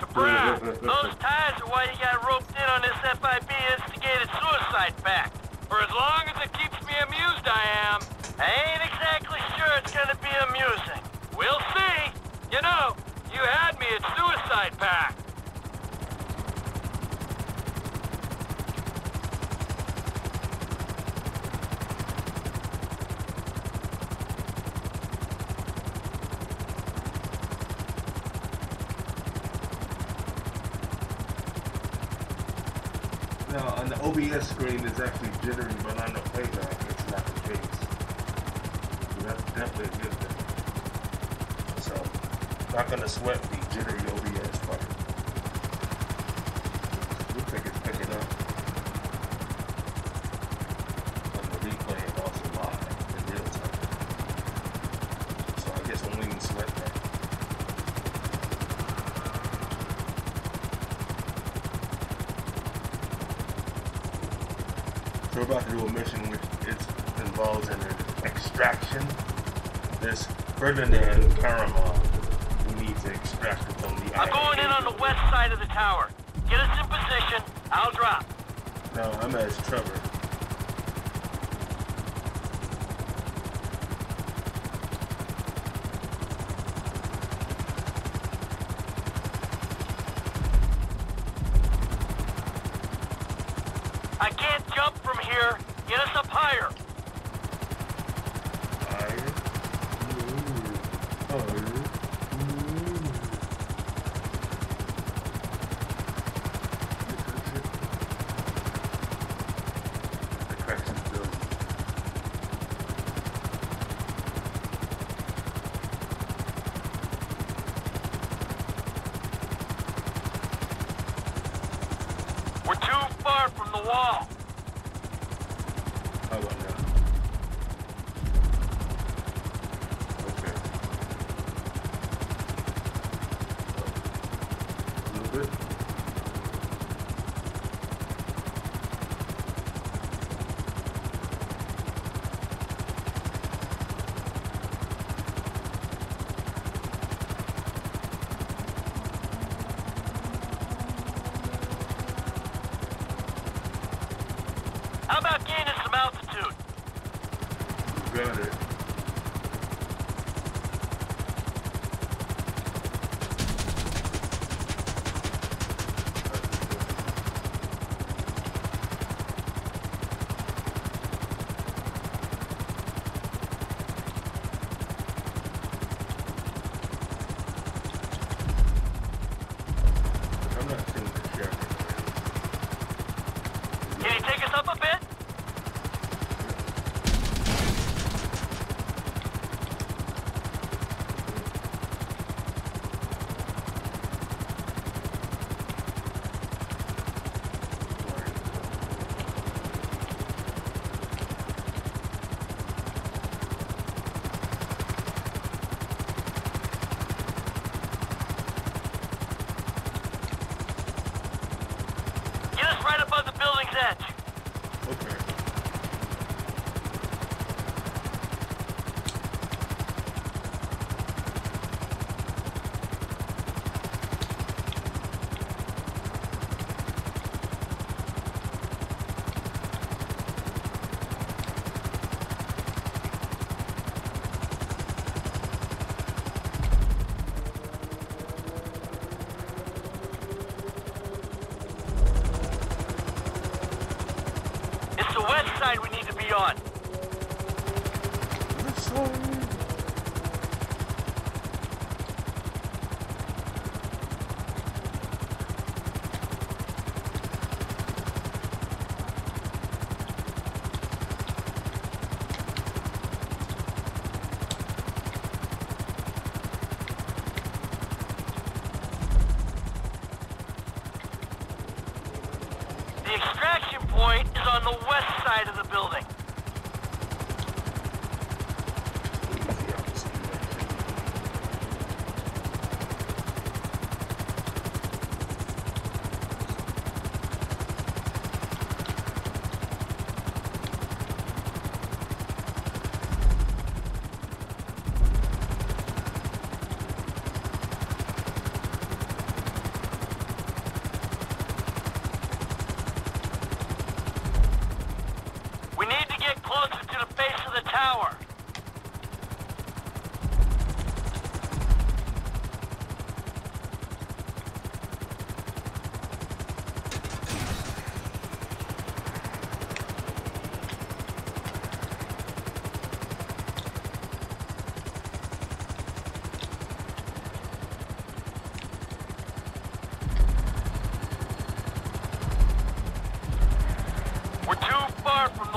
To Brad? Those ties are why you got roped in on this FIB instigated suicide pact. For as long as it keeps me amused, I am. I ain't exactly sure it's gonna be amusing. We'll see. You know, you had me at Suicide Pact. Now, on the OBS screen, it's actually jittery, but on the playback, it's not the case. That's definitely a good thing. So, not gonna sweat the jittery OBS part. Looks like it's picking up. And the replay is also live in real time. So I guess I'm leaving sweat that. So we're about to do a mission which involves an extraction. There's Ferdinand Kerimov who needs to extract it from the IAA. I'm going in on the west side of the tower. Get us in position, I'll drop. No, I'm as Trevor. I can't jump from here. Get us up higher. We're too far from the wall. I wonder. Okay. Move it.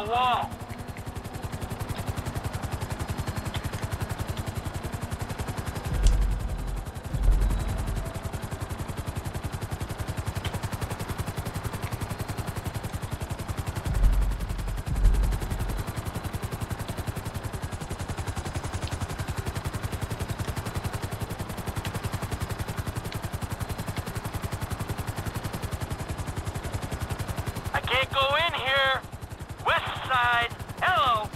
Wall. I can't go in here. Side. Hello.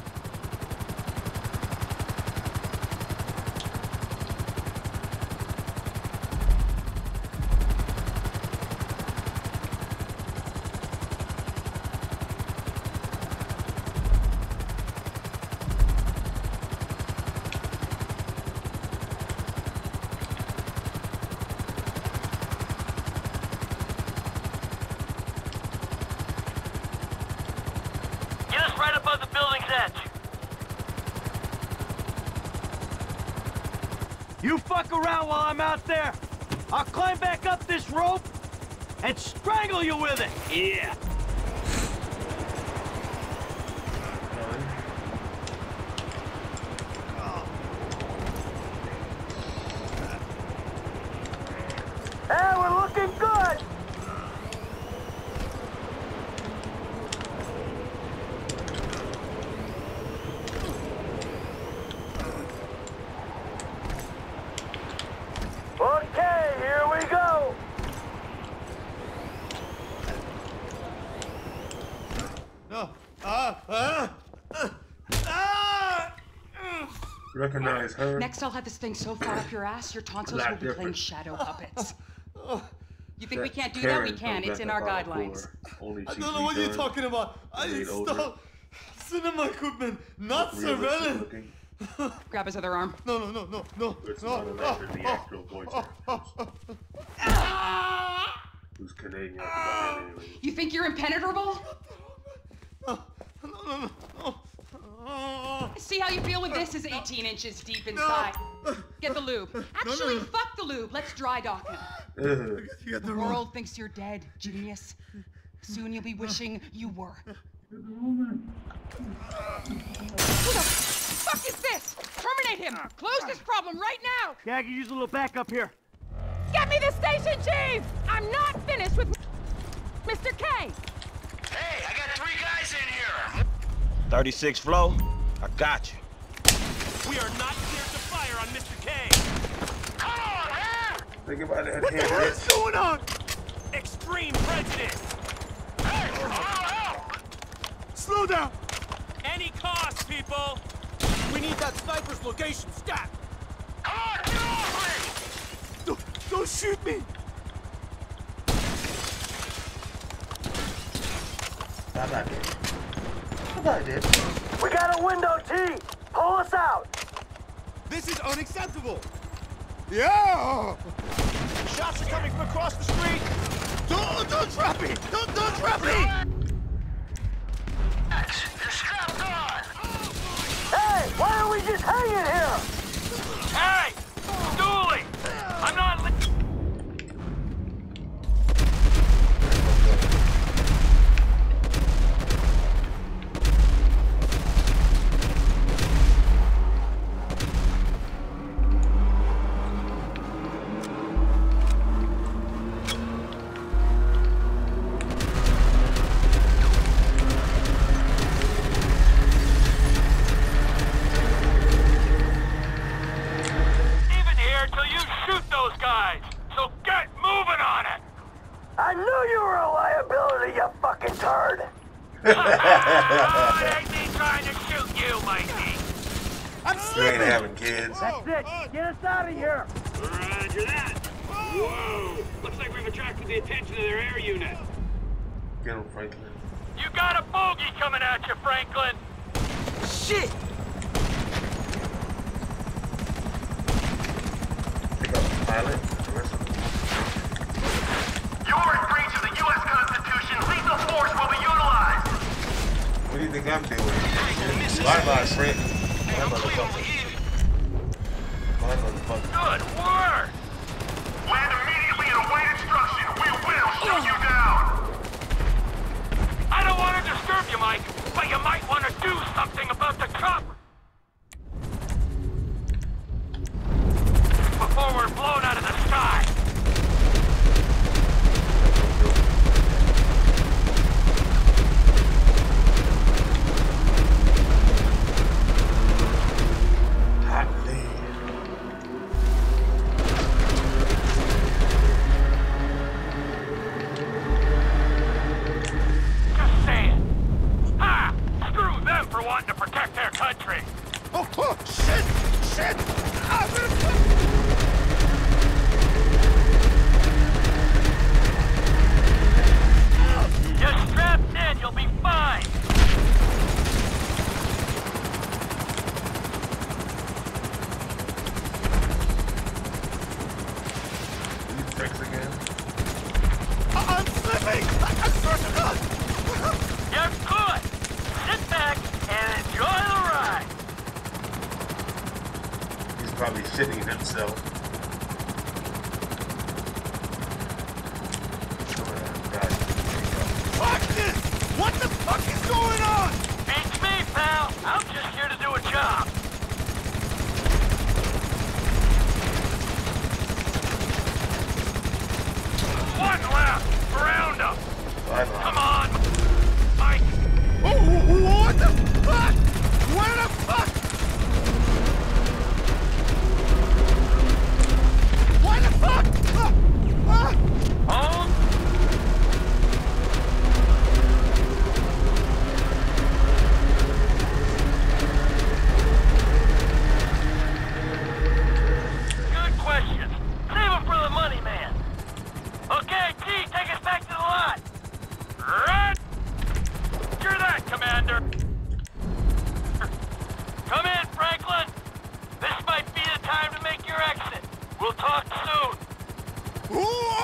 Around while I'm out there. I'll climb back up this rope and strangle you with it. Yeah. Recognize her. Next, I'll have this thing so far up your ass, your tonsils will be different. Playing shadow puppets. You think that we can't do that? We can. It's in our guidelines. I don't know what you're talking about. I stop. Cinema equipment, not surveillance. Grab his other arm. No. It's not the actual voice. Who's Canadian? You think you're impenetrable? No. See how you feel when this is 18 inches deep inside. Get the lube. Actually, fuck the lube. Let's dry dock him. The world thinks you're dead, genius. Soon you'll be wishing you were. Who the fuck is this? Terminate him! Close this problem right now! Yeah, I can use a little backup here. Get me the station chief! I'm not finished with Mr. K! Hey, I got 3 guys in here! 36 flow, I got you. We are not cleared to fire on Mr. K! Come on, man! Think about it. What the hell is going on? Extreme prejudice! Hey! Slow down! Any cost, people! We need that sniper's location, stat! Come on, get off me! Don't shoot me! That's not it. We got a window, T! Pull us out! This is unacceptable! Yeah! Shots are coming from across the street! Don't trap me! Don't trap me! You're strapped on! Hey! Why are we just hanging here? Hey! Dooley! I'm not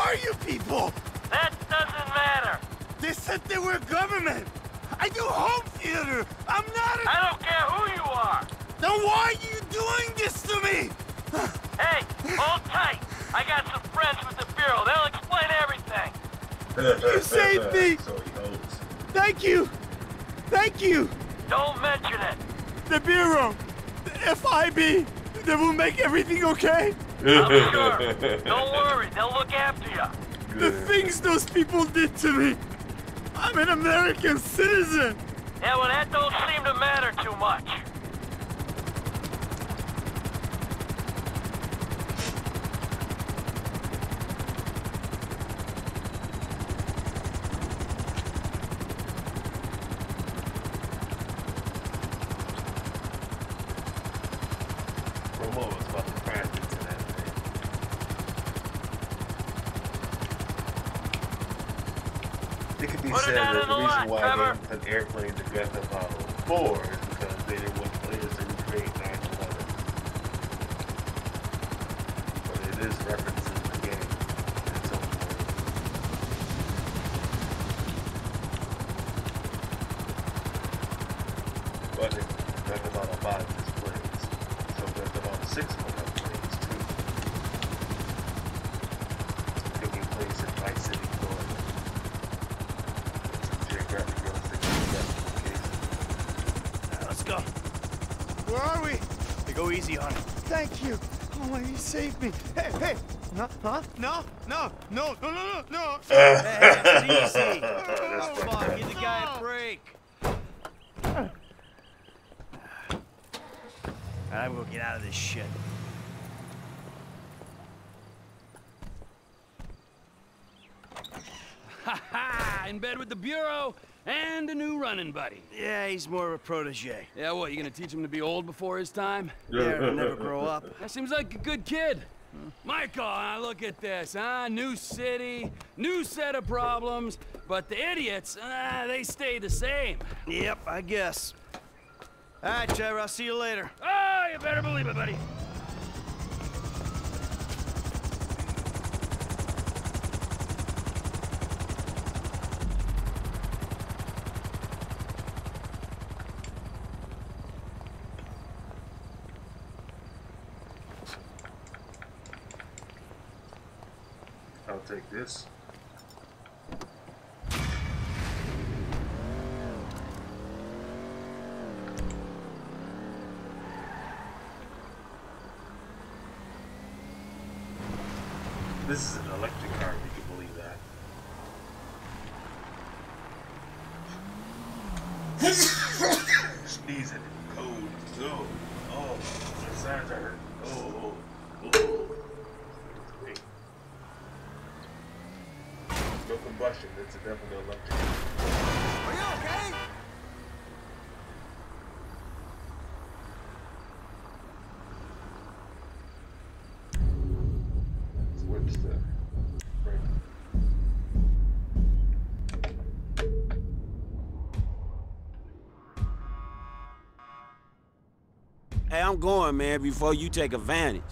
are you people? That doesn't matter. They said they were government. I do home theater. I'm not a... I don't care who you are. Then why are you doing this to me? Hey, hold tight. I got some friends with the Bureau. They'll explain everything. You saved me. So he knows. Thank you. Thank you. Don't mention it. The Bureau. The FIB. They will make everything okay? I'm sure. Don't worry. They'll look after you. The things those people did to me. I'm an American citizen. Yeah, well, that don't seem to matter too much. An airplane to Grand Theft Auto 4 is because they didn't want players to recreate 9/11. But it is referenced in the game at some point. But Grand Theft Auto 5 just plays. So Grand Theft Auto 6 will have plays too. Taking place in Vice City, Florida. It's a geographic. Go. Where are we? Hey, go easy on it. Thank you. Oh, you saved me. Hey, hey. No, huh? No. Hey, it's easy. Come on, give the guy a break. I will get out of this shit. Ha ha! In bed with the Bureau. And a new running buddy. Yeah, he's more of a protege. Yeah, what, you gonna teach him to be old before his time? Yeah, he'll never grow up. That seems like a good kid. Michael, look at this, huh? New city, new set of problems, but the idiots, they stay the same. Yep, I guess. All right, Trevor, I'll see you later. Oh, you better believe it, buddy. Take this. This is an electric car, if you can believe that. Sneezing. Cold. Oh. Oh. My sides hurt. Oh. Oh. Oh. No combustion, it's a definite electric. Are you okay? Switch the brake. Hey, I'm going, man, before you take advantage.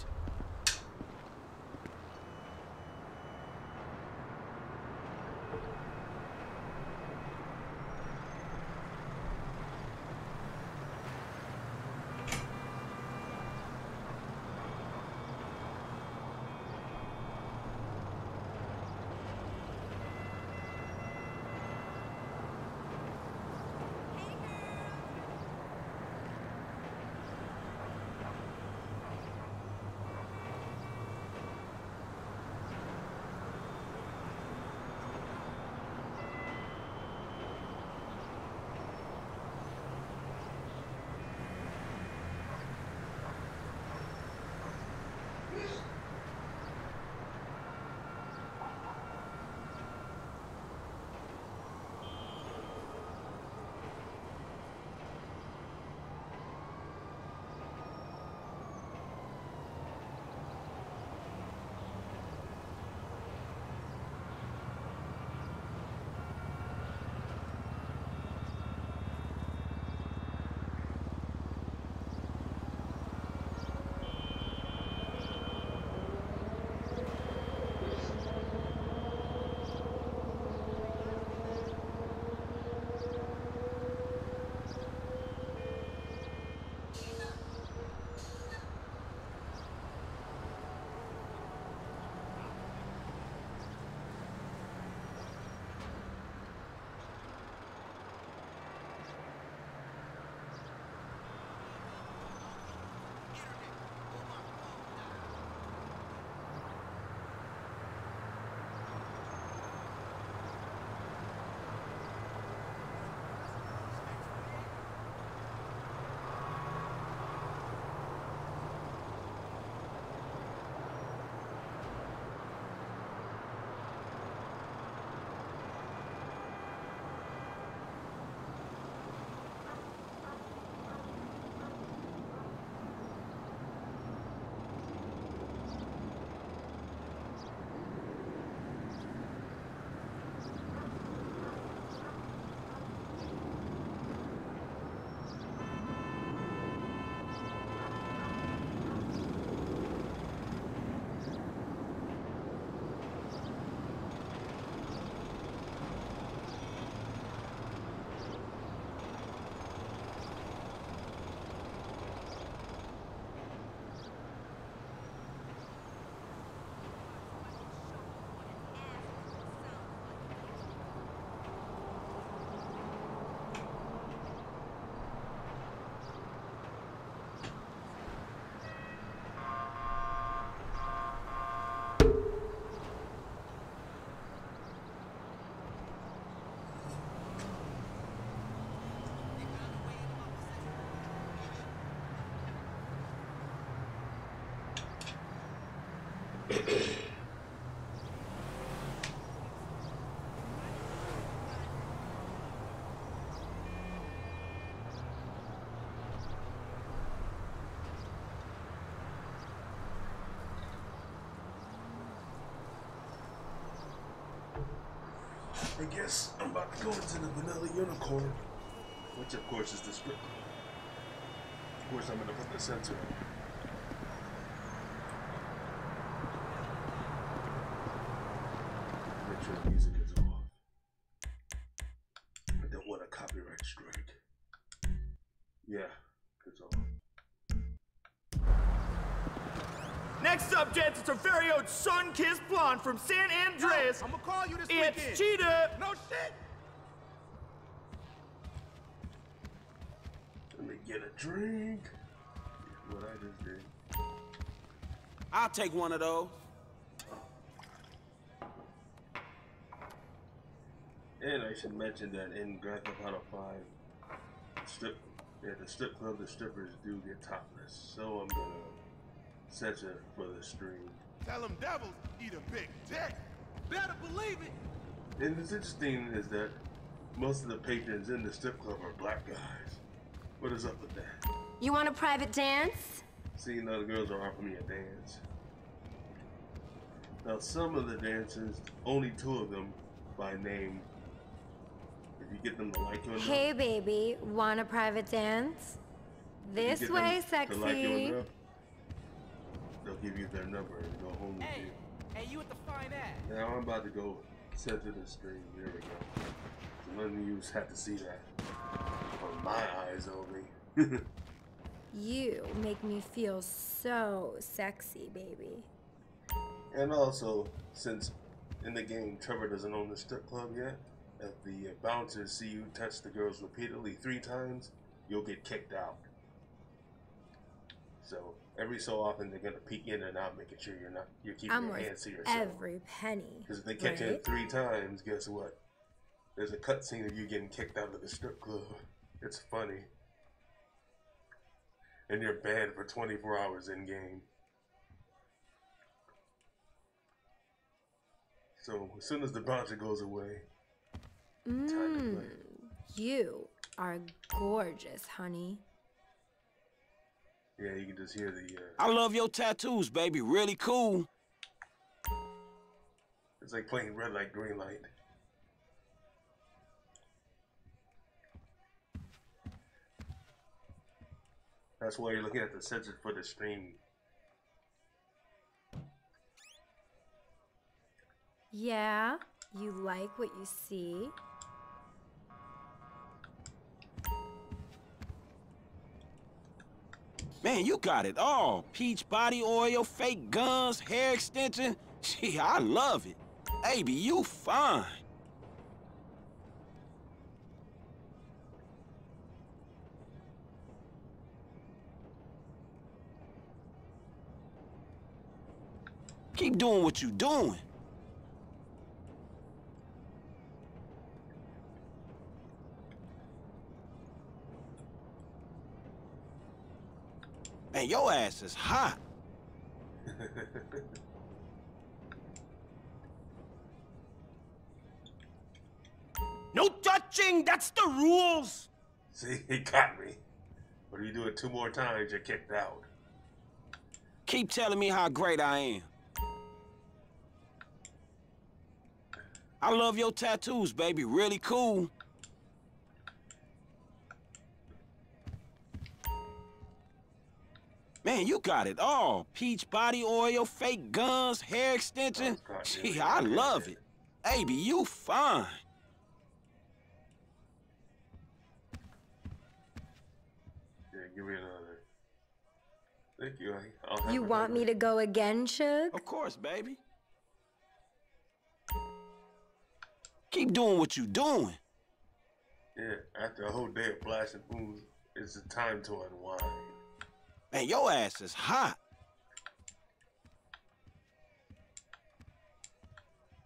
I guess I'm about to go into the Vanilla Unicorn, which of course is the script. Of course I'm gonna put the sensor in. It's our very own sun-kissed blonde from San Andreas. No, I'm gonna call you this weekend. It's Cheetah. No shit. Let me get a drink. What I just did. I'll take one of those. And I should mention that in Grand Theft Auto V, the strip club, the strippers do get topless. So I'm gonna. Censor for the stream. Tell them devils eat a big dick. Better believe it. And what's interesting is that most of the patrons in the strip club are black guys. What is up with that? You want a private dance? See, now the girls are offering me a dance. Now some of the dancers, only two of them by name. If you get them to like you enough. Hey baby, want a private dance? This way, sexy. They'll give you their number and go home with you. Hey, you with the fine ass. Now I'm about to go set to the stream. There we go. So none of you have to see that. From my eyes only. You make me feel so sexy, baby. And also, since in the game Trevor doesn't own the strip club yet, if the bouncers see you touch the girls repeatedly 3 times, you'll get kicked out. So every so often they're gonna peek in and out, making sure you're keeping your hands to yourself. Every penny. Because if they catch you 3 times, guess what? There's a cutscene of you getting kicked out of the strip club. It's funny. And you're banned for 24 hours in game. So as soon as the bouncer goes away, time to play. You are gorgeous, honey. Yeah, you can just hear the. I love your tattoos, baby. Really cool. It's like playing red light, green light. That's why you're looking at the sensor for the stream. Yeah, you like what you see. Man, you got it all. Peach body oil, fake guns, hair extension. Gee, I love it. Baby, you fine. Keep doing what you doing. And your ass is hot. No touching, that's the rules. See, he caught me. But if you do it 2 more times, you're kicked out. Keep telling me how great I am. I love your tattoos, baby. Really cool. Man, you got it all. Peach body oil, fake guns, hair extension. Gee, I love it. Baby, you fine. Yeah, give me another. Thank you. You want me to go again, Shug? Of course, baby. Keep doing what you doing. Yeah, after a whole day of blasting food, it's the time to unwind. Man, your ass is hot.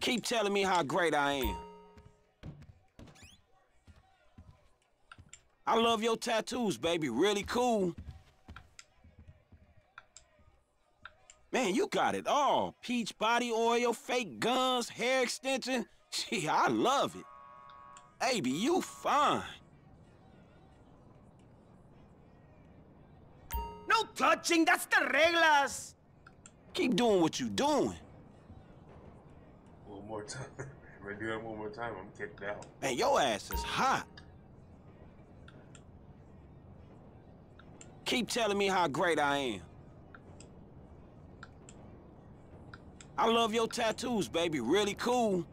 Keep telling me how great I am. I love your tattoos, baby. Really cool. Man, you got it all. Peach body oil, fake guns, hair extension. Gee, I love it. Baby, you fine. No touching, that's the reglas. Keep doing what you doing. One more time. If I do that one more time, I'm kicked out. Man, your ass is hot. Keep telling me how great I am. I love your tattoos, baby. Really cool.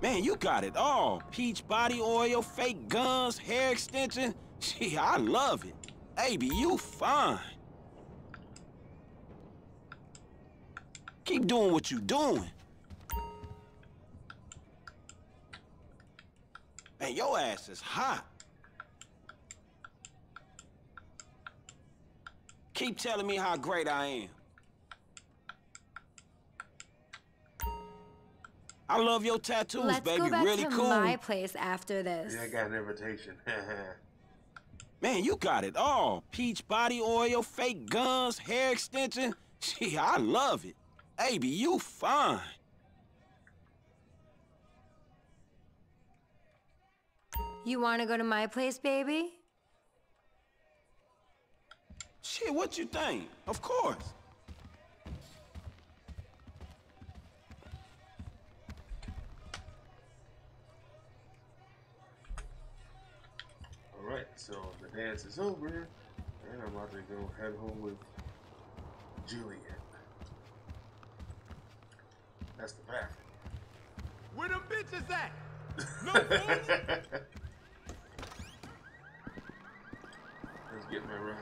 Man, you got it all. Peach body oil, fake guns, hair extension. Gee, I love it. Baby, you fine. Keep doing what you doing. Man, your ass is hot. Keep telling me how great I am. I love your tattoos, baby. Really cool. Let's go back to my place after this. Yeah, I got an invitation. Man, you got it all. Peach body oil, fake guns, hair extension. Gee, I love it. Baby, you fine. You want to go to my place, baby? Shit, what you think? Of course. Alright, so the dance is over, and I'm about to go head home with Julian. That's the bathroom. Where the bitch is at? No bullshit. Let's get my ride.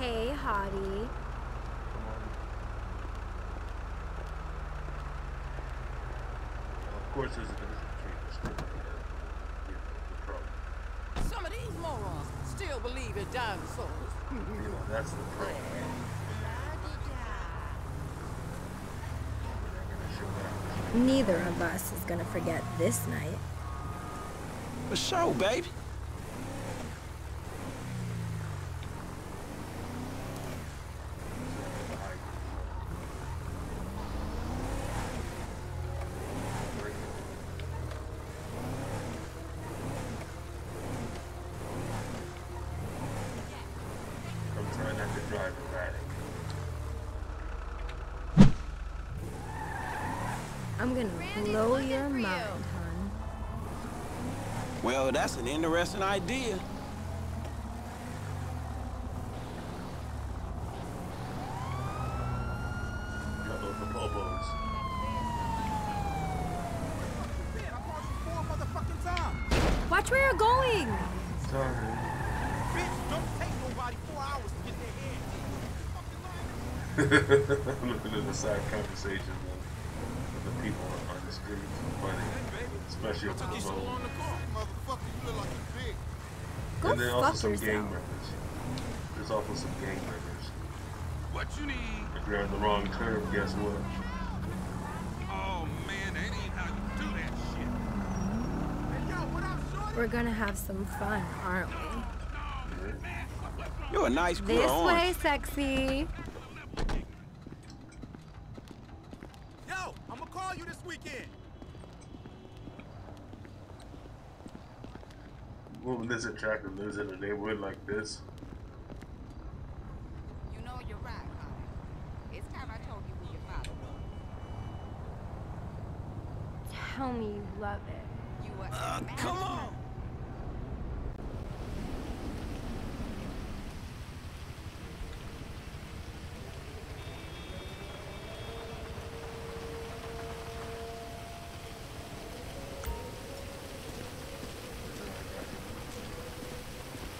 Hey, hottie. Of course, there's a difference between the problem. Some of these morons still believe in dinosaurs. You know, that's the problem. Neither of us is gonna forget this night. For sure, baby. Blow your mind, hon. Well, that's an interesting idea. Watch where you're going. Sorry. Bitch, don't take nobody 4 hours to get their hands. I'm looking at the side conversation with the people. It's funny, especially with the phone. Go and then also some gang members. There's also some gang members. What you need? If you're on the wrong curve, guess what? Oh man, that ain't how you do that shit. We're gonna have some fun, aren't we? Yeah. You're a nice girl. This way, sexy. This attractive lives in a neighborhood like this. You know you're right, honey. It's time I told you who your father was. Tell me you love it. You are come on.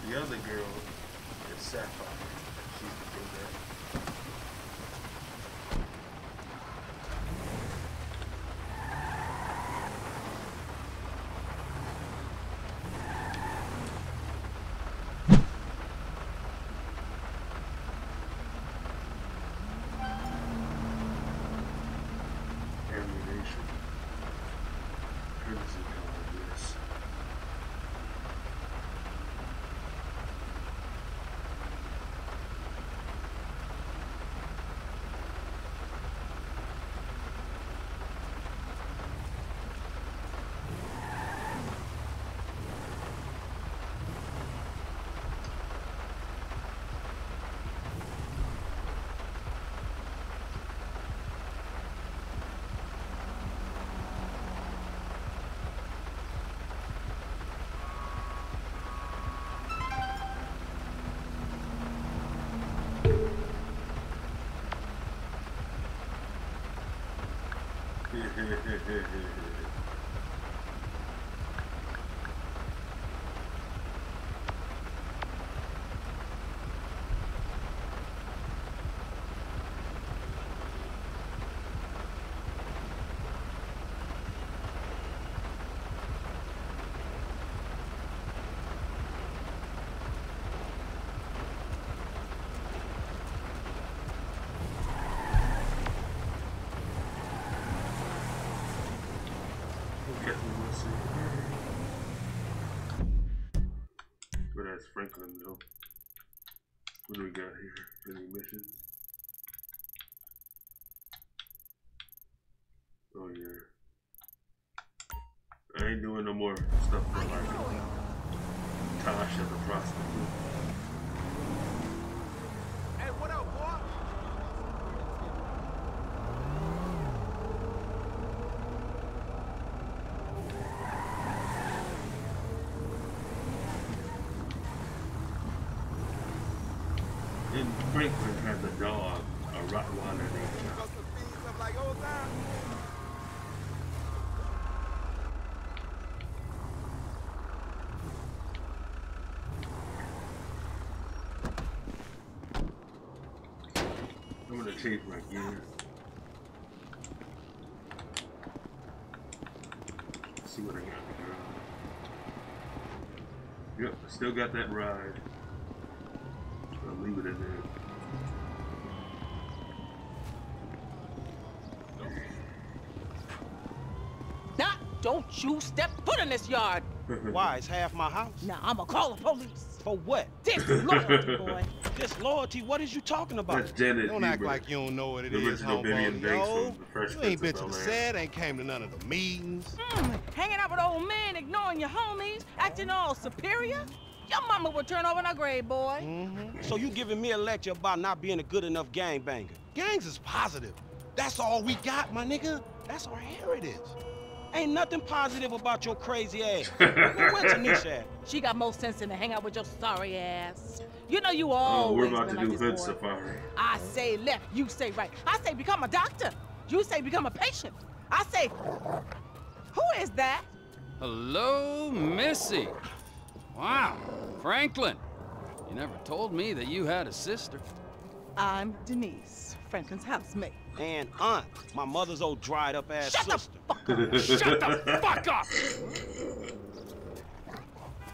The other girl is Sapphire. She's the big Franklin though. What do we got here? Any missions? Oh yeah. I ain't doing no more stuff for like Tosh as a prostitute. Hey, what up, Franklin has a dog, a Rottweiler named Chop. I'm gonna chase my gear. See what I got to do. Yep, still got that ride. I'll leave it in there. Don't you step foot in this yard! Why, it's half my house? Now I'ma call the police! For what? Disloyalty, boy! Disloyalty? What is you talking about? That's Janet don't Huber. Act like you don't know what it is, homeboy. No, you ain't been to the set, ain't came to none of the meetings. Hanging out with old men, ignoring your homies, acting all superior? Your mama will turn over in her grave, boy. Mm-hmm. So you giving me a lecture about not being a good enough gangbanger. Gangs is positive. That's all we got, my nigga. That's our heritage. Ain't nothing positive about your crazy ass. Where's Tanisha at? She got more sense than to hang out with your sorry ass. You know you all. Oh, we're about to do like hood safari. I say left, you say right. I say become a doctor. You say become a patient. I say, who is that? Hello, Missy. Wow, Franklin. You never told me that you had a sister. I'm Denise, Franklin's housemate. And aunt, my mother's old dried up ass sister. Shut the fuck up!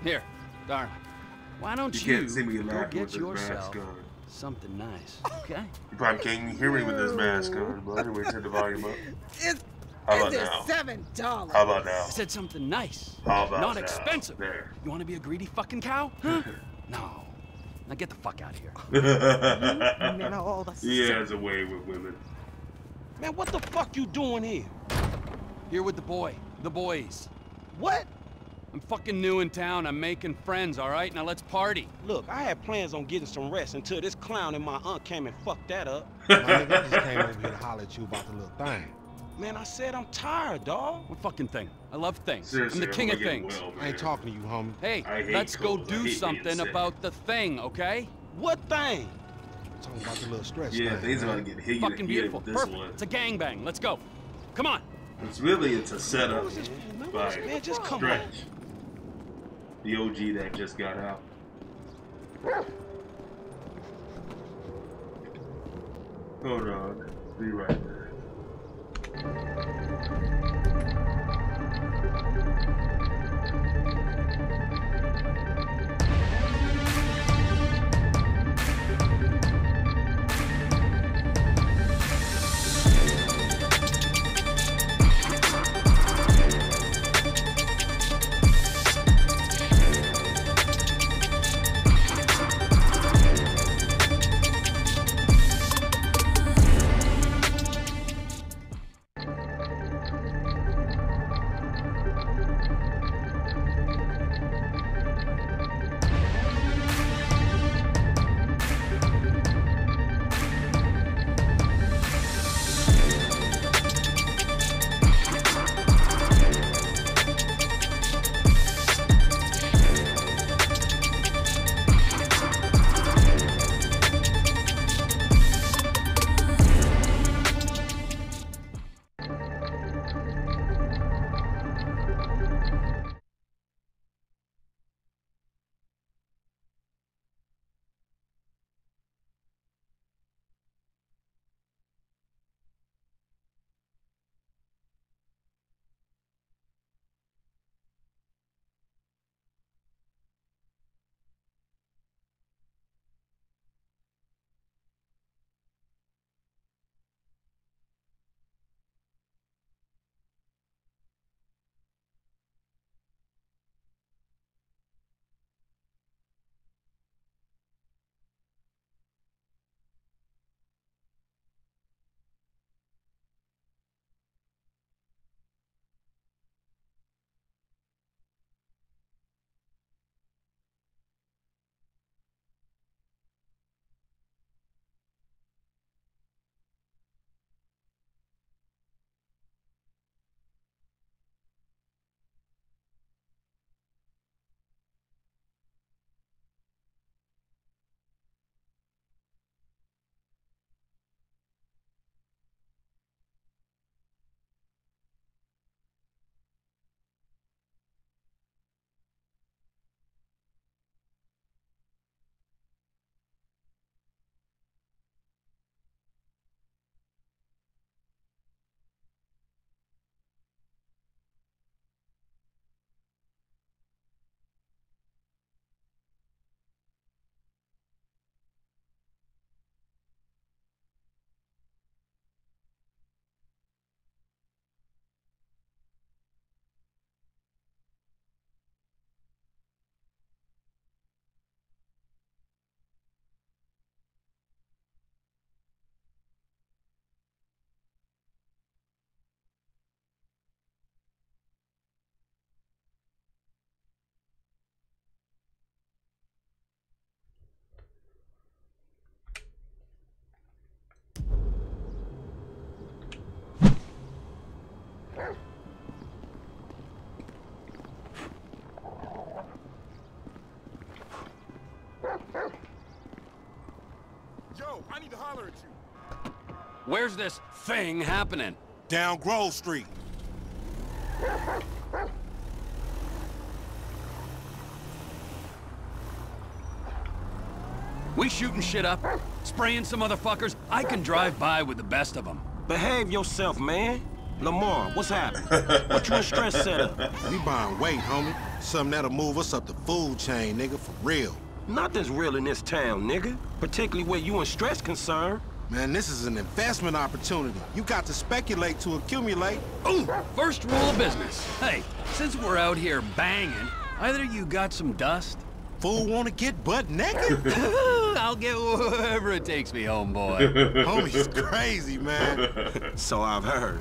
Here, darling. Why don't you, go get yourself something nice, okay? You probably can't hear me with this mask on, but anyway, turn the volume up. How about now? $7. How about now? I said something nice. How about not now? Expensive. There. You want to be a greedy fucking cow? Huh? No. Now get the fuck out of here. You know, all the yeah, there's a way with women. Man, what the fuck you doing here? Here with the boy, the boys. What? I'm fucking new in town. I'm making friends, all right? Now let's party. Look, I had plans on getting some rest until this clown and my aunt came and fucked that up. My nigga, I just came over here to holler at you about the little thing. Man, I said I'm tired, dog. What fucking thing? I love things. Seriously, I'm the king of things. Well, I ain't talking to you, homie. Hey, let's go do something about the thing, okay? What thing? I'm talking about the little stress thing. Yeah, things are going to get hit. Fucking beautiful. Perfect. It's a gangbang. Let's go. Come on. It's really, it's a setup by Stretch. The OG that just got out. Hold on. Be right there. heard you. Where's this thing happening? Down Grove Street. We shooting shit up, spraying some other fuckers. I can drive by with the best of them. Behave yourself, man. Lamar, what's happening? What you in stress set up? We buying weight, homie. Something that'll move us up the food chain, nigga, for real. Nothing's real in this town, nigga. Particularly where you in stress concerned. Man, this is an investment opportunity. You got to speculate to accumulate. Ooh, first rule of business. Hey, since we're out here banging, either you got some dust? Fool wanna get butt naked? I'll get wherever it takes me, homeboy. Homie's crazy, man. So I've heard.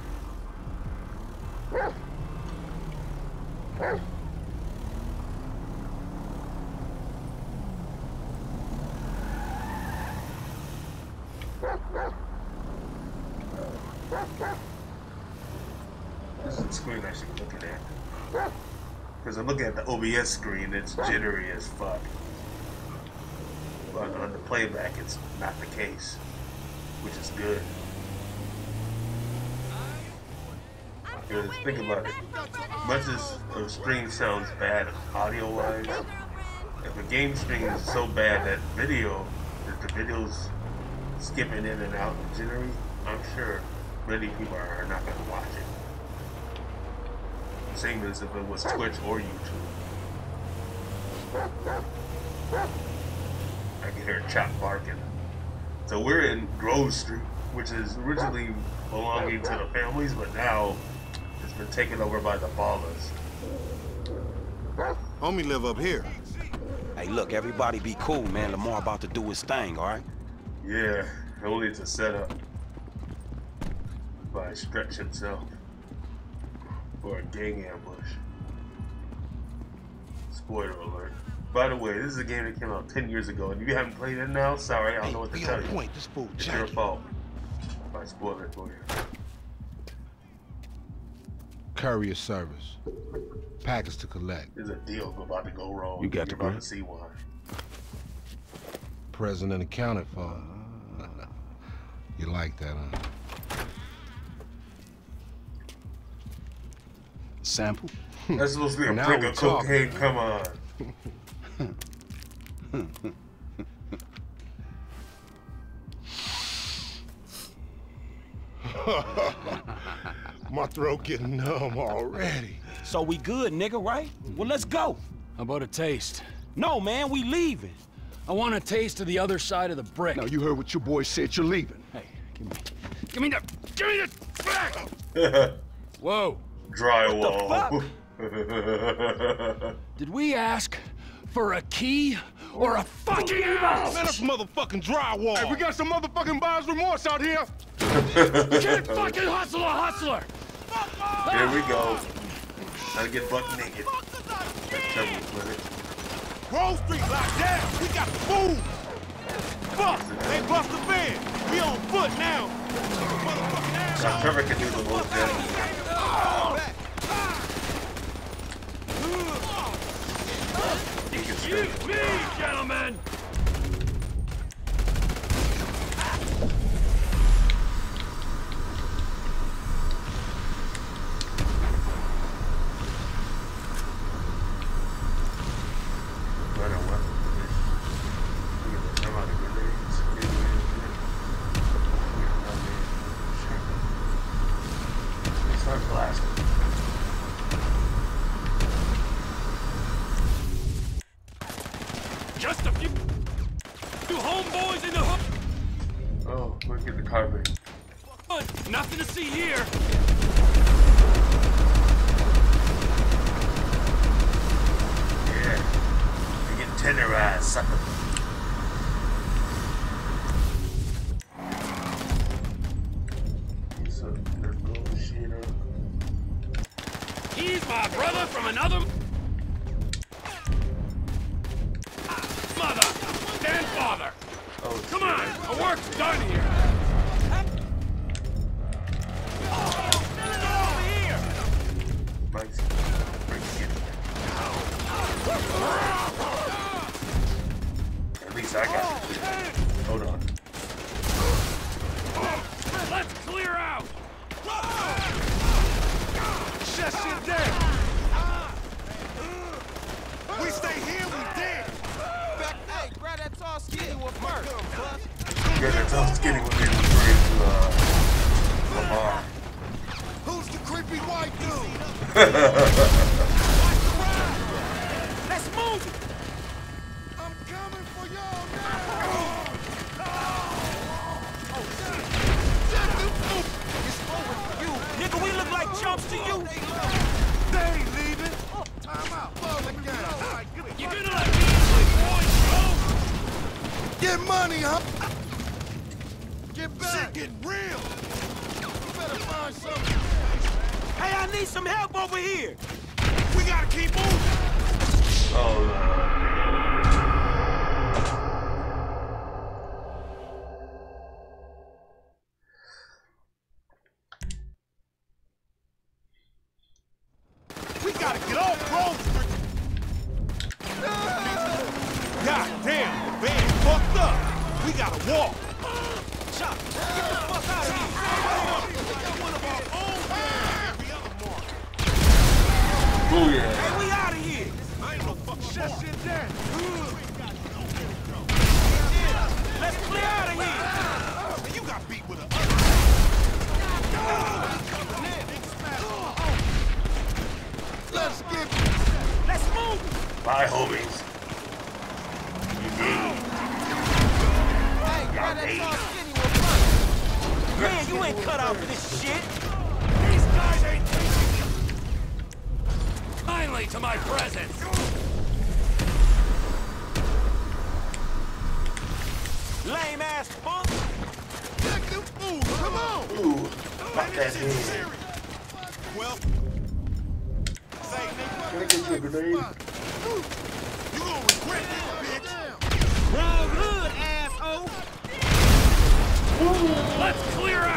This is the screen I should be looking at. Because I'm looking at the OBS screen, it's jittery as fuck. But on the playback, it's not the case, which is good. Because think about it, much as a stream sounds bad audio-wise, if a game stream is so bad that video, that the video's skipping in and out and jittery, I'm sure many people are not going to watch it. Same as if it was Twitch or YouTube. I can hear Chop barking. So we're in Grove Street, which is originally belonging to the Families, but now it's been taken over by the Ballas. Homie live up here. Hey, look, everybody be cool, man. Lamar about to do his thing, all right? Yeah, only to set up by stretch himself for a gang ambush. Spoiler alert. By the way, this is a game that came out 10 years ago, and if you haven't played it now, sorry, I don't know what to tell you. Point, this fool, it's your fault. I spoiled it for you. Courier service. Packets to collect. There's a deal about to go wrong. You got to about to see why. President accounted for. You like that, huh? Sample? That's supposed to be a brick of cocaine, come on. My throat getting numb already. So we good, nigga, right? Well, let's go. How about a taste? No, man, we leaving. I want a taste of the other side of the brick. Now, you heard what your boy said, you're leaving. Hey, give me the back! Whoa. Drywall. What the fuck? Did we ask for a key or a fucking house? Let us motherfucking drywall. Hey, we got some motherfucking buyer's remorse out here. You can't fucking hustle a hustler. Here we go. Gotta get buck naked. Grove Street locked down. We got food. Fuck, they bust the van. We on foot now. Now Trevor can do the most damage. Excuse me, gentlemen! At least I got it. Hold on. Let's move. I'm coming for y'all now. Oh shit! It's over for you, nigga. We look like chumps to you. They leaving. Time out. You're gonna let me sleep, boys, bro. Get money, huh? Get back. Shit, get real. You better find something. Hey, I need some help over here! We gotta keep moving! Oh, no. We gotta get off Grove Street! God damn, the van fucked up! We gotta walk! Chop, get the fuck out of here! Oh, yeah. Hey, we out of here! I ain't no fucking shit dead. Let's clear out of here! And you got beat with a Let's get it. Let's move! Bye, homies. You need. Hey, now that's all skinny with money. Man, you ain't cut out for this shit. These guys ain't taking kindly to my presence. Lame ass punk. Ooh, come on. Ooh, fuck that dude. Well, say nigga. Can I get you a grenade? You gonna regret this, bitch. Wrong hood, asshole. Let's clear out.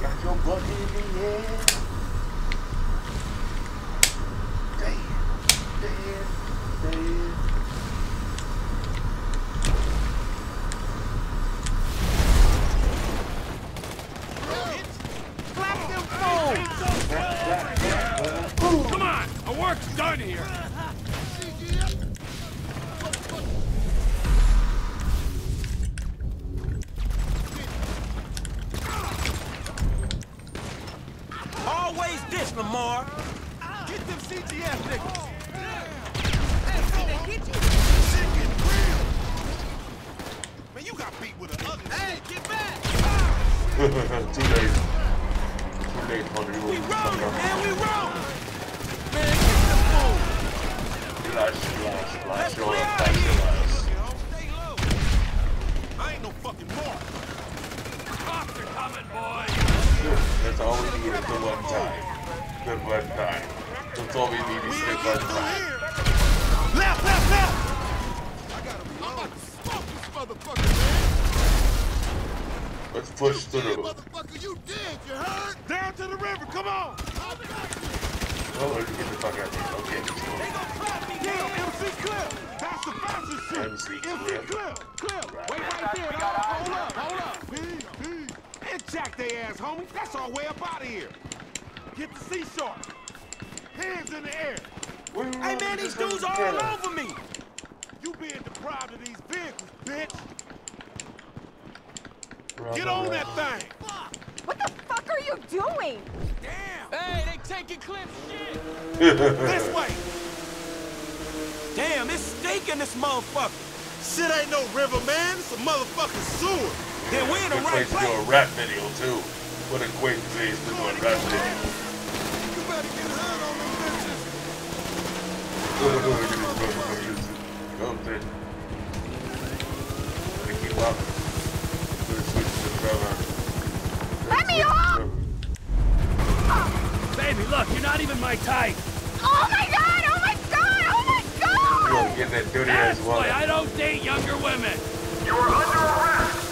Got your bucket in the air. Damn. Slap them phones! Come on, our work's done here. Always this, Lamar. Get them CTF niggas. Hey, shit get real. Man, you got beat with a other. Hey, get back. Too late, homie. We rolling, man. We rolling. Man, get the fool. Let's clear out of here. Stay low. I ain't no fucking mark. Cops are coming, boys. That's all we need is the one time. The one time. That's all we need is the one time. Left! I gotta reload. Fuck this motherfucker, man. Let's push through. Motherfucker, you dead, you heard? Down to the river, come on! Oh, get the fuck out of here. Okay, let's go. They gonna clap me down, MC Clip! That's the fastest shit! MC Clip! Wait right there, hold up! Jack they ass, homie. That's our way up out of here. Get the C-sharp. Hands in the air. Hey, man, these dudes all over me. You being deprived of these vehicles, bitch. Get on that thing. What the fuck are you doing? Damn. Hey, they taking clip shit. This way. Damn, it's stinking this motherfucker. Shit ain't no river, man. It's a motherfucking sewer. Then we're in the right place. Do a rap video too. What a quick place to do a rap video. You better get hurt on them bitches. Keep up. Let me off! Baby, look, you're not even my type. Oh my god! Oh my god! Oh my god! You don't get that dirty ass wallet. I don't date younger women. You are under arrest.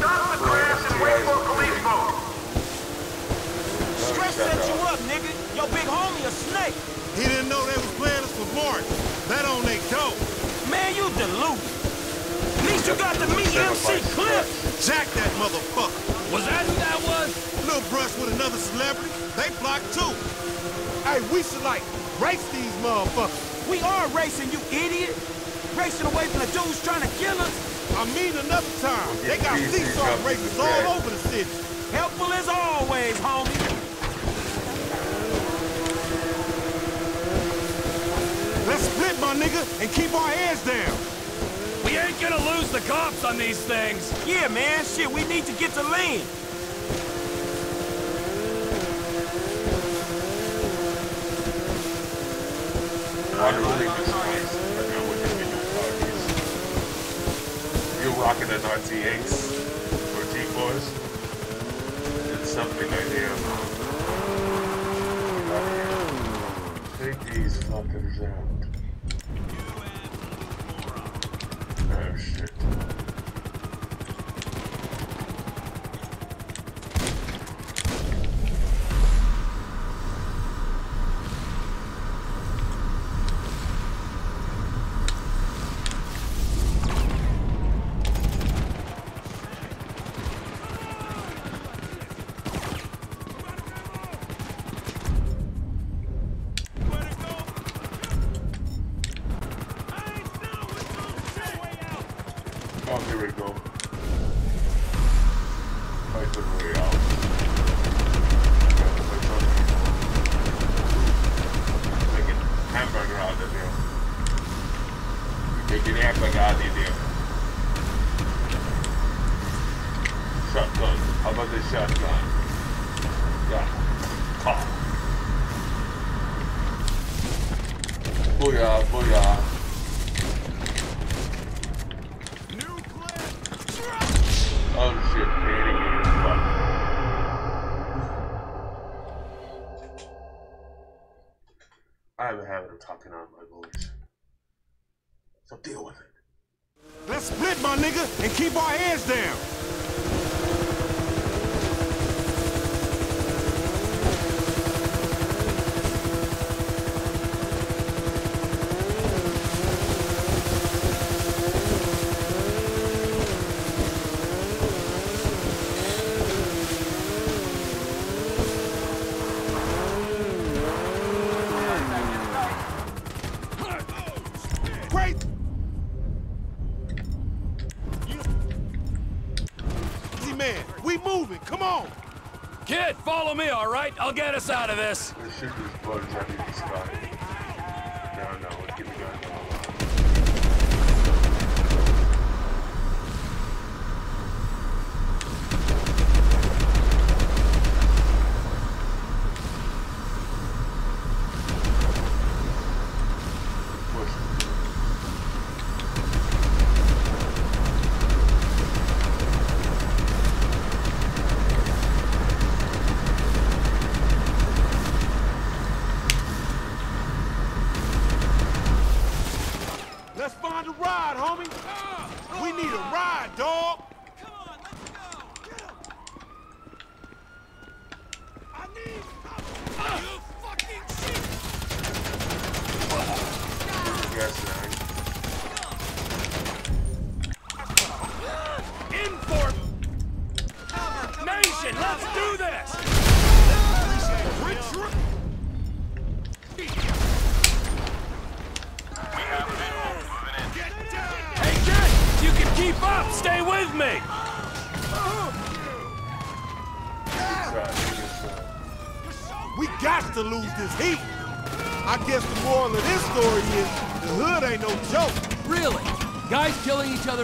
Stop the crash and wait for a police boat. Stress set you up, nigga. Your big homie a snake. He didn't know they was playing us for March. That on they dope. Man, you deluded. At least you got to meet MC Clip. Jack that motherfucker. Was that who that was? Little brush with another celebrity. They blocked too. Hey, we should like race these motherfuckers. We are racing, you idiot. operation away from the dudes trying to kill us? I mean, another time. They got seesaw races all over the city. Helpful as always, homie. Let's split, my nigga, and keep our heads down. We ain't gonna lose the cops on these things. Yeah, man, shit, we need to get to lean. I do believe this place. I know we can get your parties. You're rocking an RTX or T-Force. It's something like that. Take these fuckers out. Oh shit. Follow me, all right? I'll get us out of this. Let's shoot these bugs out of this guy. No, let's get the gun.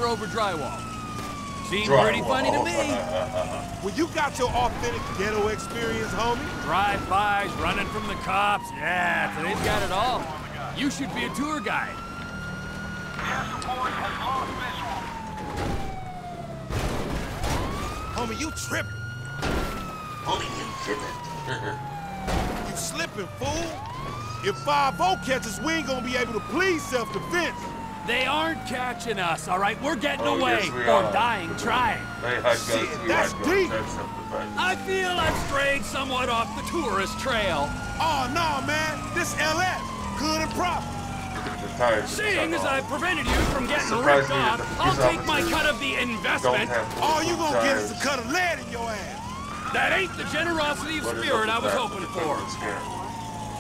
Over drywall. Seems pretty funny to me. Well, you got your authentic ghetto experience, homie. Drive-bys, running from the cops. Yeah, today's got it all. You should be a tour guide. Homie, you tripping. You slipping, fool. If 5-0 catches, we ain't gonna be able to plead self-defense. They aren't catching us, all right? We're getting away, yes, or dying trying. Shit, that's deep. I feel I've strayed somewhat off the tourist trail. Oh, no, man. This LS, good and proper. Seeing as I've prevented you from getting ripped off, I'll take my cut of the investment. All you gonna get is a cut of lead in your ass. That ain't the generosity of spirit I was hoping for.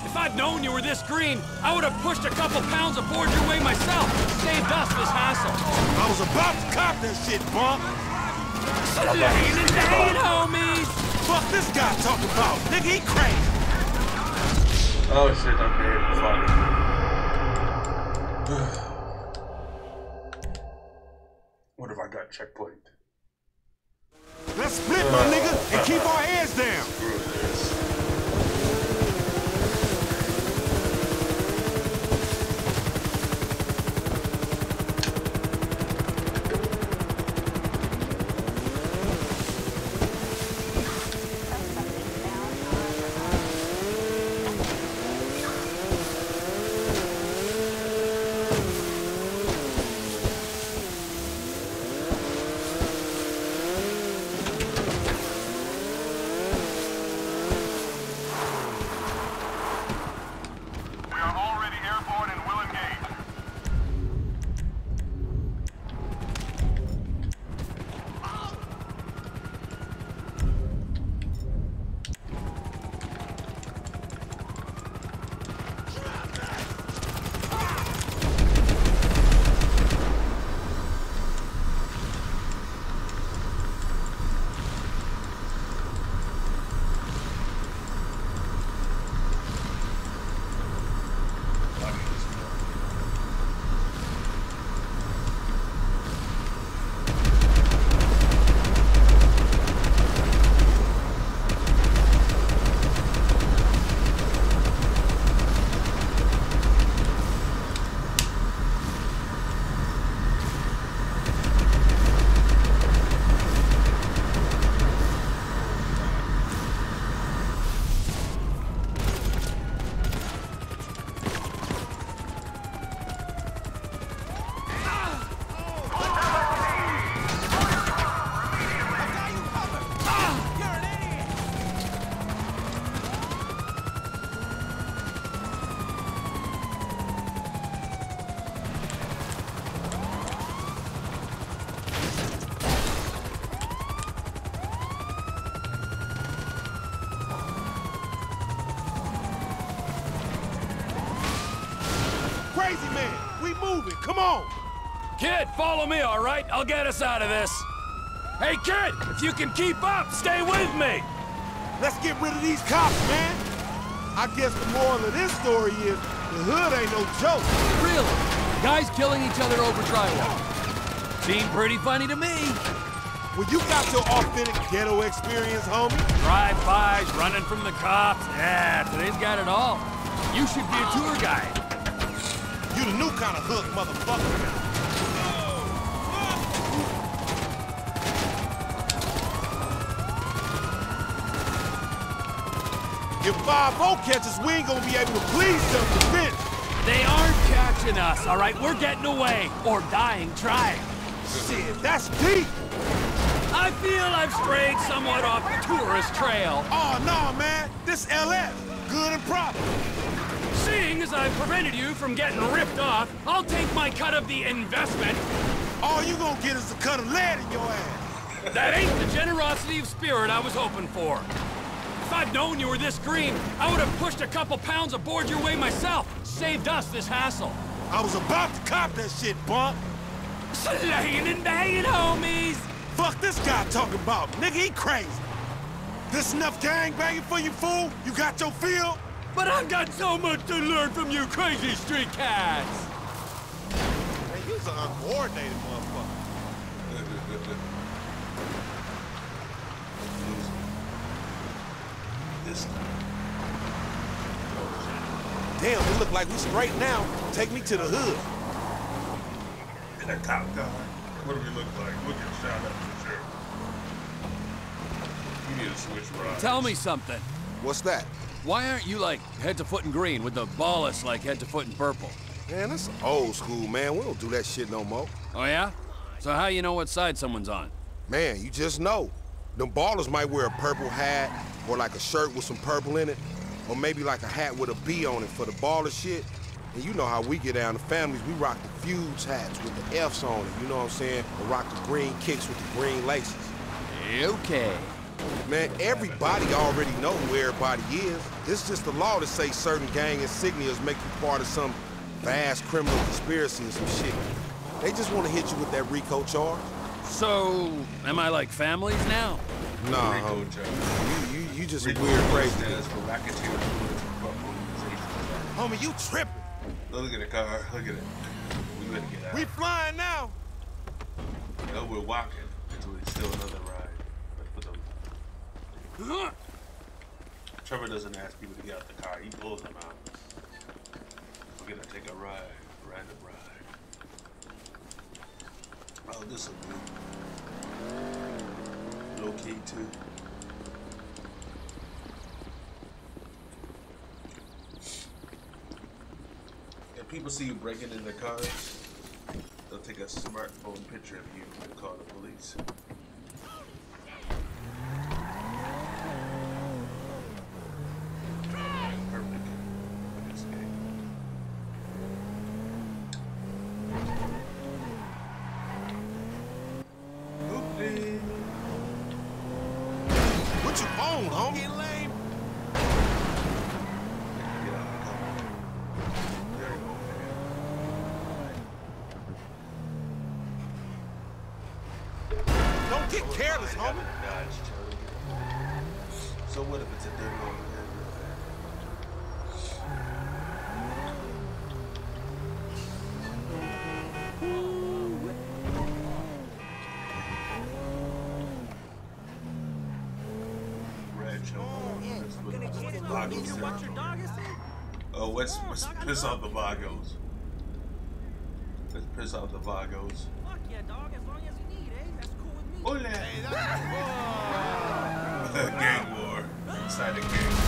If If I'd known you were this green, I would have pushed a couple pounds aboard your way myself. Saved us this hassle. I was about to cop this shit, bump. Slaying and dying, homies. Fuck this guy talking about. Nigga, he crazy. Oh shit, okay, fuck. What have I got? Checkpoint. Let's split, my nigga, and keep our heads down. Screw this. Come on! Kid, follow me, all right? I'll get us out of this. Hey, kid, if you can keep up, stay with me! Let's get rid of these cops, man! I guess the moral of this story is, the hood ain't no joke. Really? Guys killing each other over drywall. Seemed pretty funny to me. Well, you got your authentic ghetto experience, homie. Drive-bys, running from the cops. Yeah, today's got it all. You should be a tour guide. You the new kind of hook, motherfucker. If 5-0 catches, we ain't gonna be able to please them to finish. They aren't catching us, all right? We're getting away, or dying trying. Shit, that's deep. I feel I've strayed somewhat off the tourist trail. Oh, no, man. This LS, good and proper. Seeing as I've prevented you from getting ripped off, I'll take my cut of the investment. All you gonna get is a cut of lead in your ass. That ain't the generosity of spirit I was hoping for. If I'd known you were this green, I would have pushed a couple pounds aboard your way myself. Saved us this hassle. I was about to cop that shit, bump. Slaying and banging, homies. Fuck this guy talking about. Nigga, he crazy. This enough gang banging for you, fool? You got your feel? But I've got so much to learn from you crazy street cats! Hey, he's an uncoordinated motherfucker. Damn, we look like we straight now. Take me to the hood. In a top guy. What do we look like? We'll get shot at for sure. You need to switch rides. Tell me something. What's that? Why aren't you, like, head to foot in green with the Ballas, like, head to foot in purple? Man, that's old school, man. We don't do that shit no more. Oh, yeah? So how you know what side someone's on? Man, you just know. Them Ballas might wear a purple hat, or, like, a shirt with some purple in it, or maybe, like, a hat with a B on it for the Baller shit. And you know how we get down to Families. We rock the Feuds hats with the F's on it, you know what I'm saying? Or rock the green kicks with the green laces. Okay. Man, everybody already know who everybody is. It's just the law to say certain gang insignias make you part of some vast criminal conspiracy or some shit. They just want to hit you with that RICO charge. So, am I like Families now? Nah, Rico Joe. You just Rico a weird crazy. Homie, you tripping. Look at the car. Look at it. We better get out. We flying now. No, we're walking until it's still another ride. Trevor doesn't ask people to get out the car. He pulls them out. We're gonna take a ride. Ride. Oh, this will be low key too. If people see you breaking in their cars, they'll take a smartphone picture of you and call the police. Oh, let's piss off the Vagos. Let's piss off the Vagos. Fuck yeah, dog, as long as you need, eh? That's cool with me. Oh, yeah. Hey, that's cool. Gang war. Inside the gang war.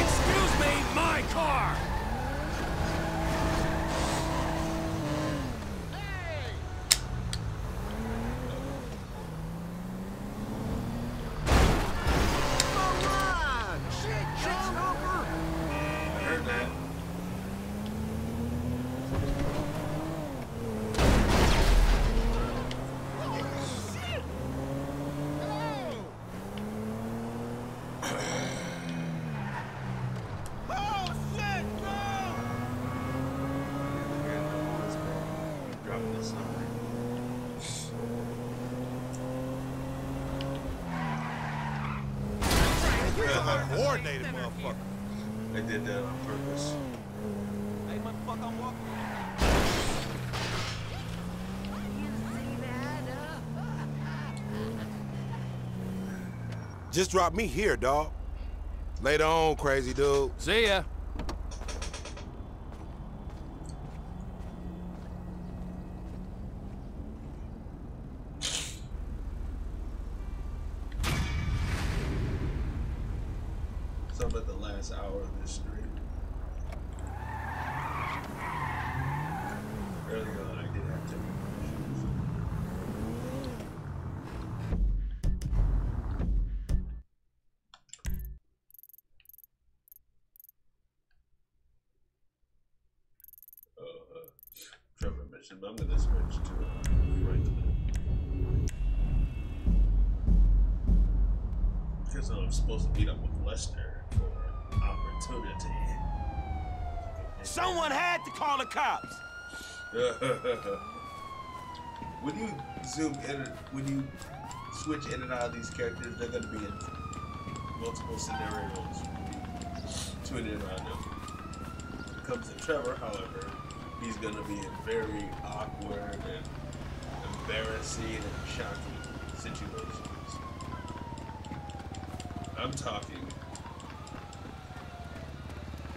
Excuse me. I'm a coordinated motherfucker. They did that on purpose. Hey, motherfucker, I'm walking. Just drop me here, dog. Later on, crazy dude. See ya. I'm going to switch to Franklin. Because I'm supposed to meet up with Lester for opportunity. Someone had to call the cops! When you zoom in, when you switch in and out of these characters, they're going to be in multiple scenarios. Tune in around them. When it comes to Trevor, however, he's gonna be in very awkward and embarrassing and shocking situations. I'm talking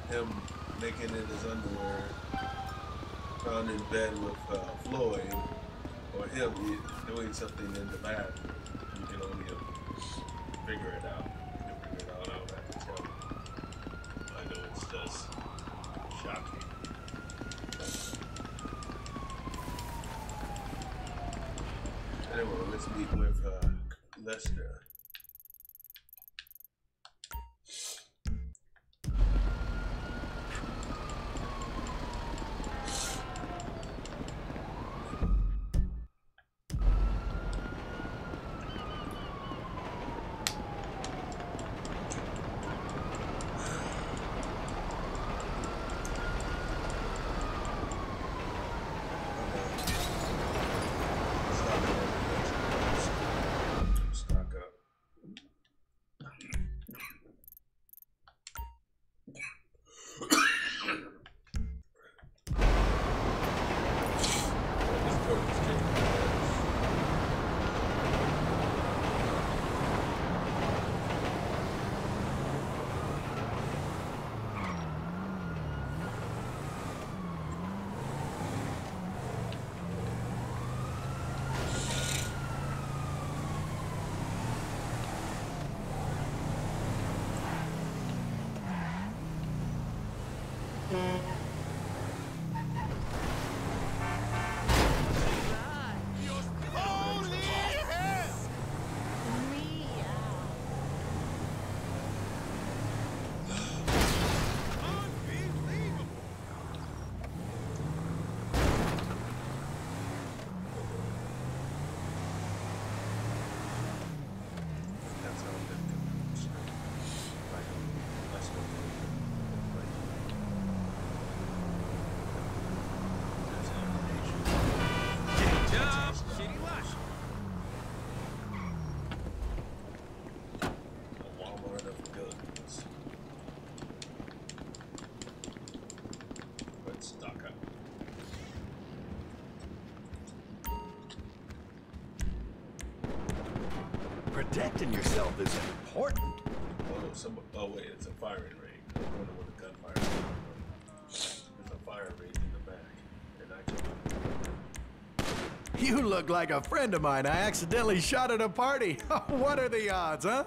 him naked in his underwear, found in bed with Floyd, or him doing something in the bathroom. You can only figure it out. You can figure it all out, I can tell you. I know it's just shocking. Anyway, let's meet with Lester. Protecting yourself is important. Oh wait, it's a firing ring. I'm going with a gun fire. There's a fire ring in the back, and I can... You look like a friend of mine I accidentally shot at a party. What are the odds, huh?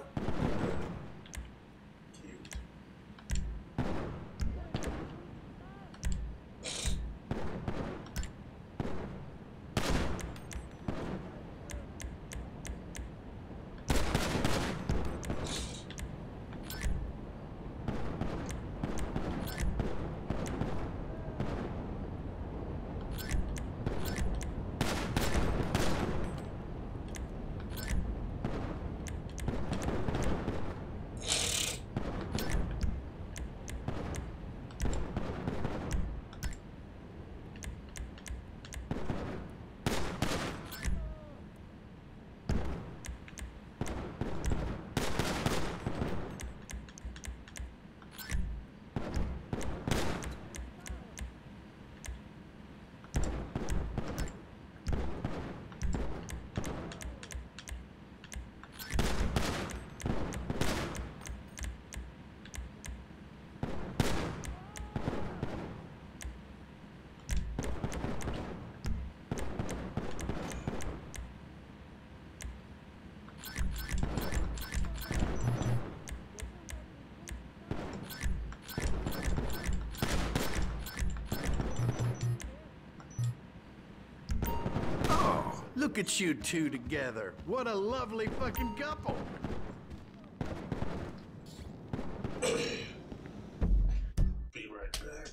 Look at you two together. What a lovely fucking couple. Be right back.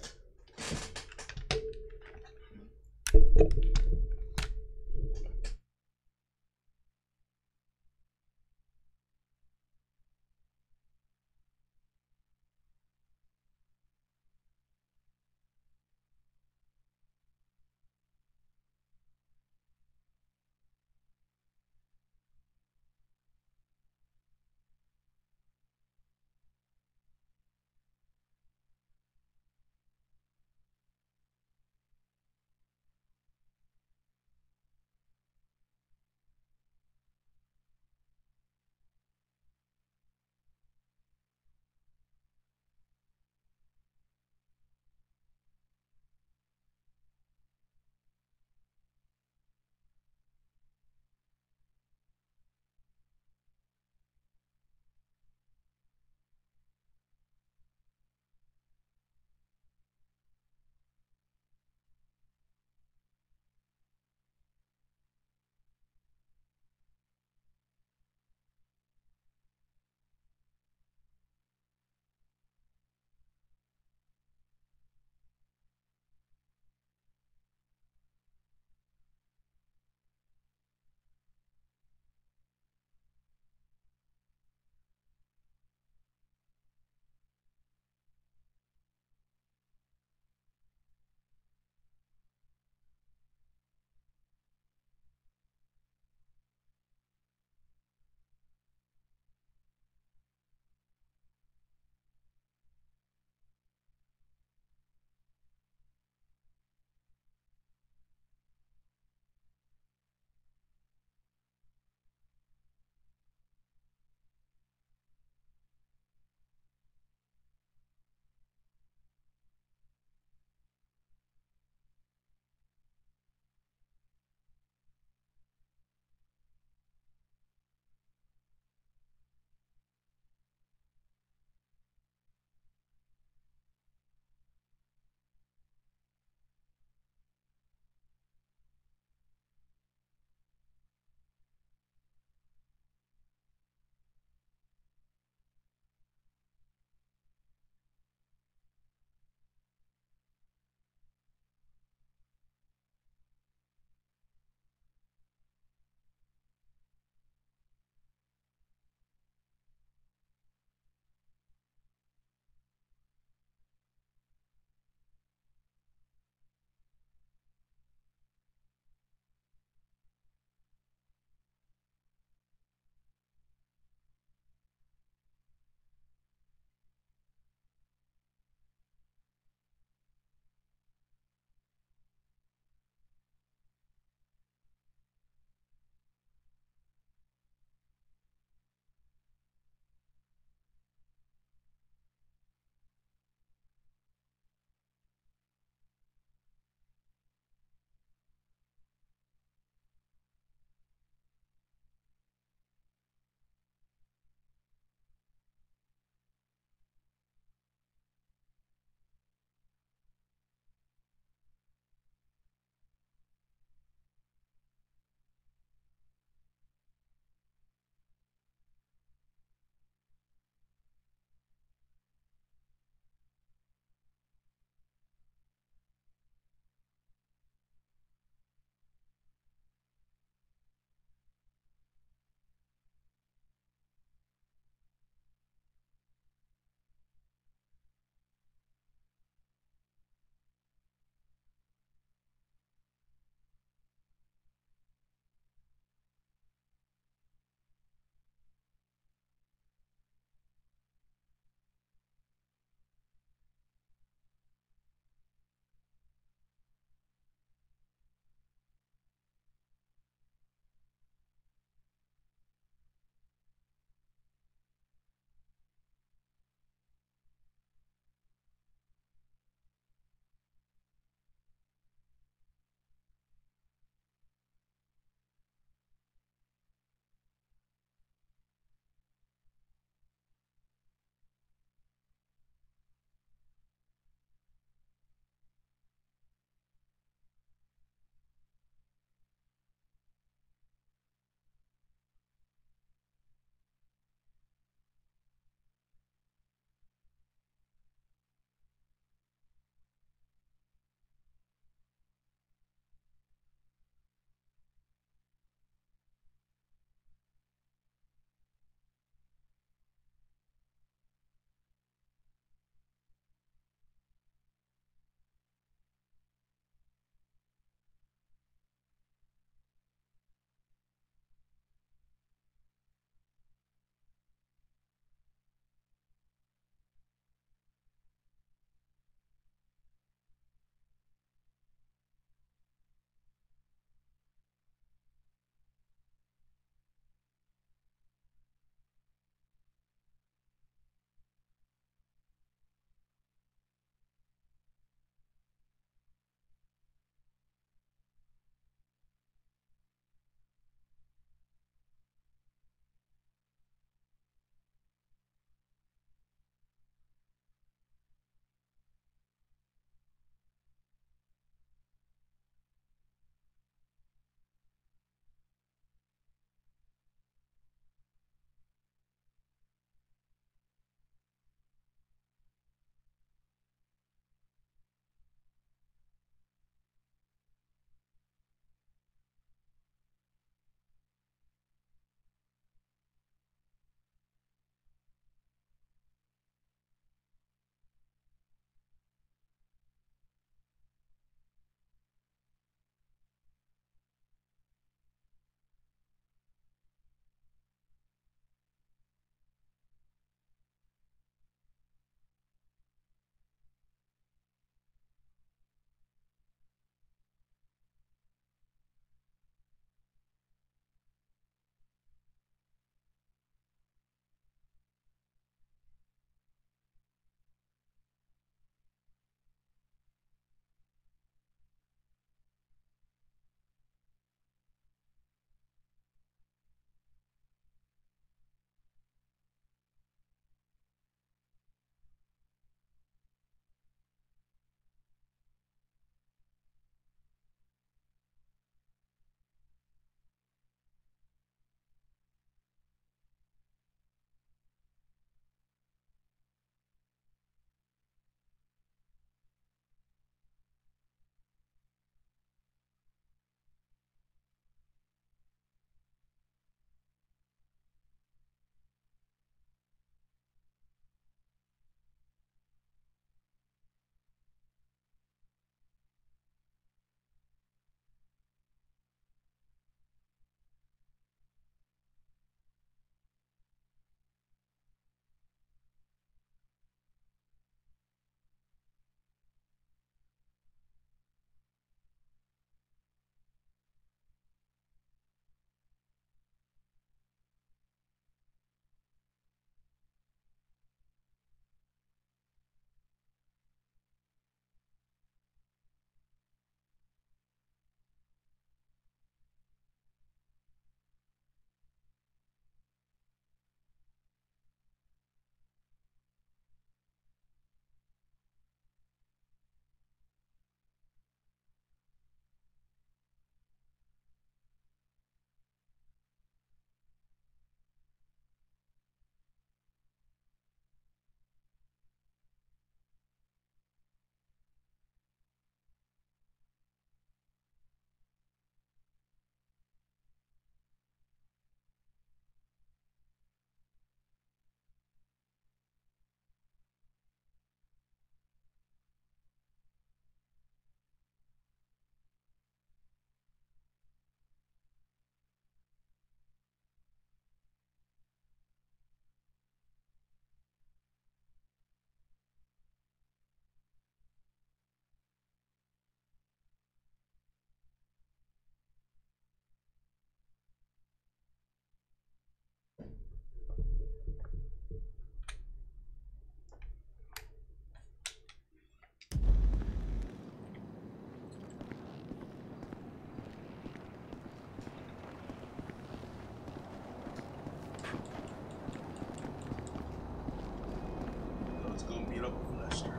go, Lester.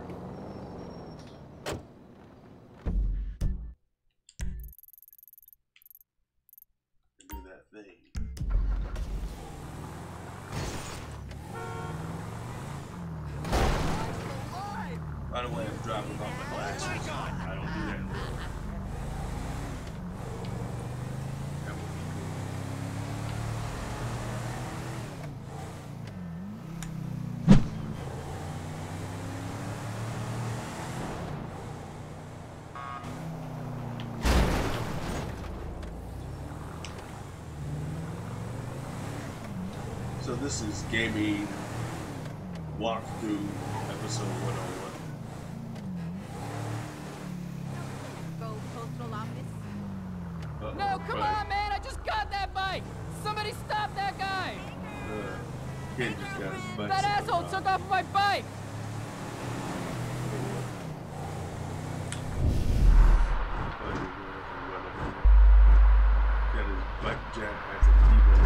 Do that thing. By the way, I'm driving off my glasses. Oh my God. I don't do that in real life. So this is gaming walkthrough episode 101. Go postal office. Uh-oh, no, come on, man! I just got that bike. Somebody stop that guy. Kid just got his bike. That asshole took off my bike. Got his bike jacked as a dealer.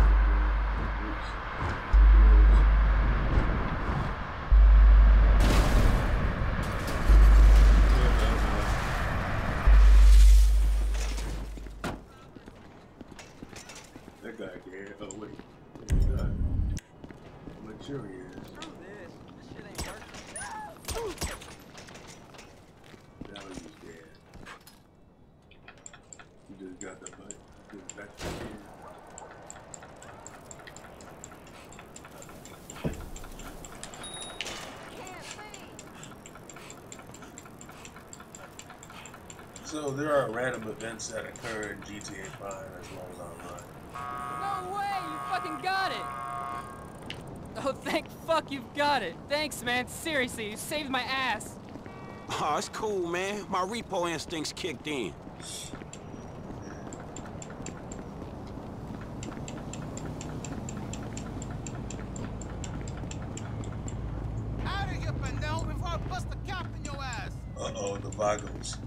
That guy again. Oh wait, there's a guy. I'm not sure he is. Screw this. This shit ain't working. Now he's dead. He just got the bike. Get back to him. So there are random events that occur in GTA 5 as well as online. No way! You fucking got it! Oh, thank fuck you've got it. Thanks, man. Seriously, you saved my ass. Oh, it's cool, man. My repo instincts kicked in. Out of here, Pendel, before I bust a cap in your ass! Uh-oh, the Vagos.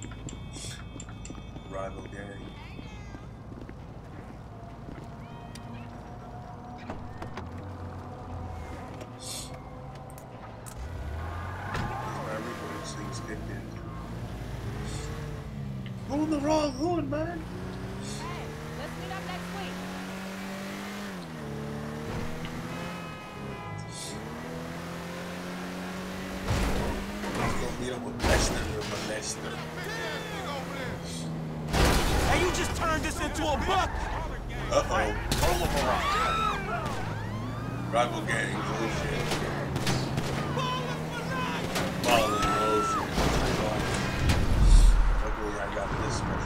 Rival gang. Everybody's things get in. Going the wrong road, man. Hey, let's meet up next week. I'm gonna meet up with Lester or Lester. You just turned this into a book! Uh-oh. Roll over rock. Rival gang, bullshit. Ballas, bullshit. Luckily, I got this much.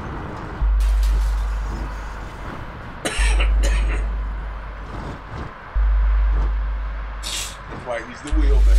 That's why he's the wheelman.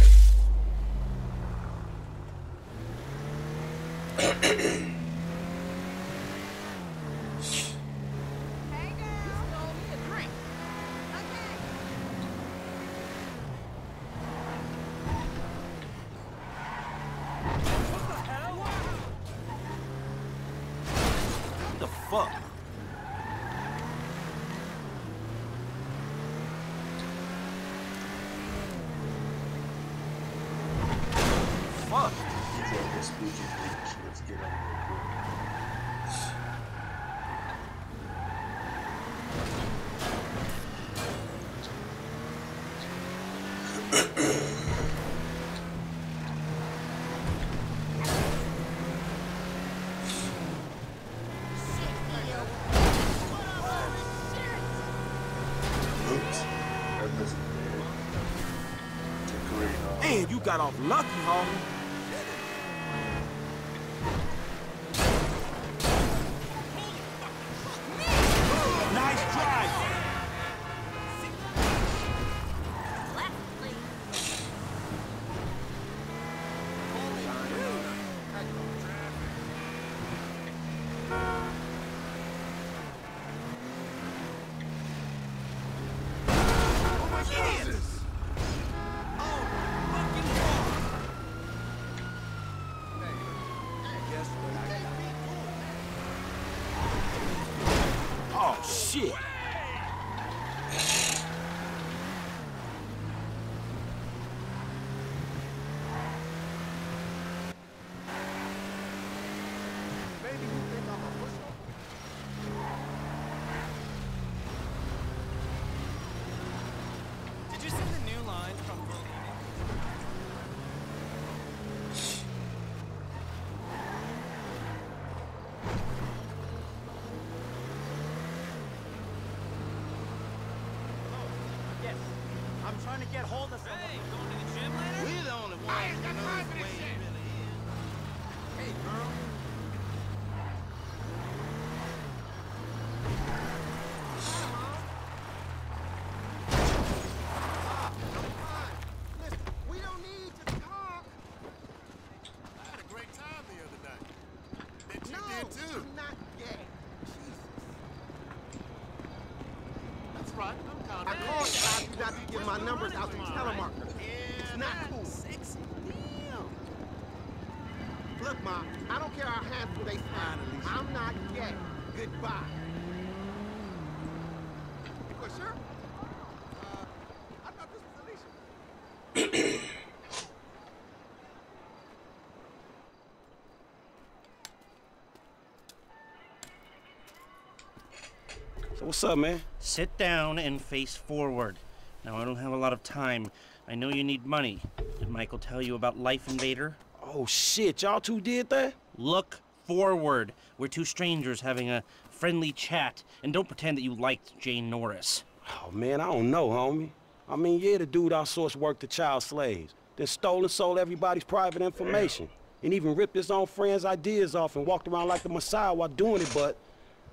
Got off lucky, homie. Nice drive. Jesus. Shit. get hold of someone. Hey, going to the gym later? We're the only ones. I ain't got time for this shit. Hey, girl. What's up, man? Sit down and face forward. Now, I don't have a lot of time. I know you need money. Did Michael tell you about Life Invader? Oh, shit. Y'all two did that? Look forward. We're two strangers having a friendly chat. And don't pretend that you liked Jane Norris. Oh, man, I don't know, homie. I mean, yeah, the dude outsourced work to child slaves. Then stole and sold everybody's private information. And even ripped his own friends' ideas off and walked around like the Messiah while doing it, but...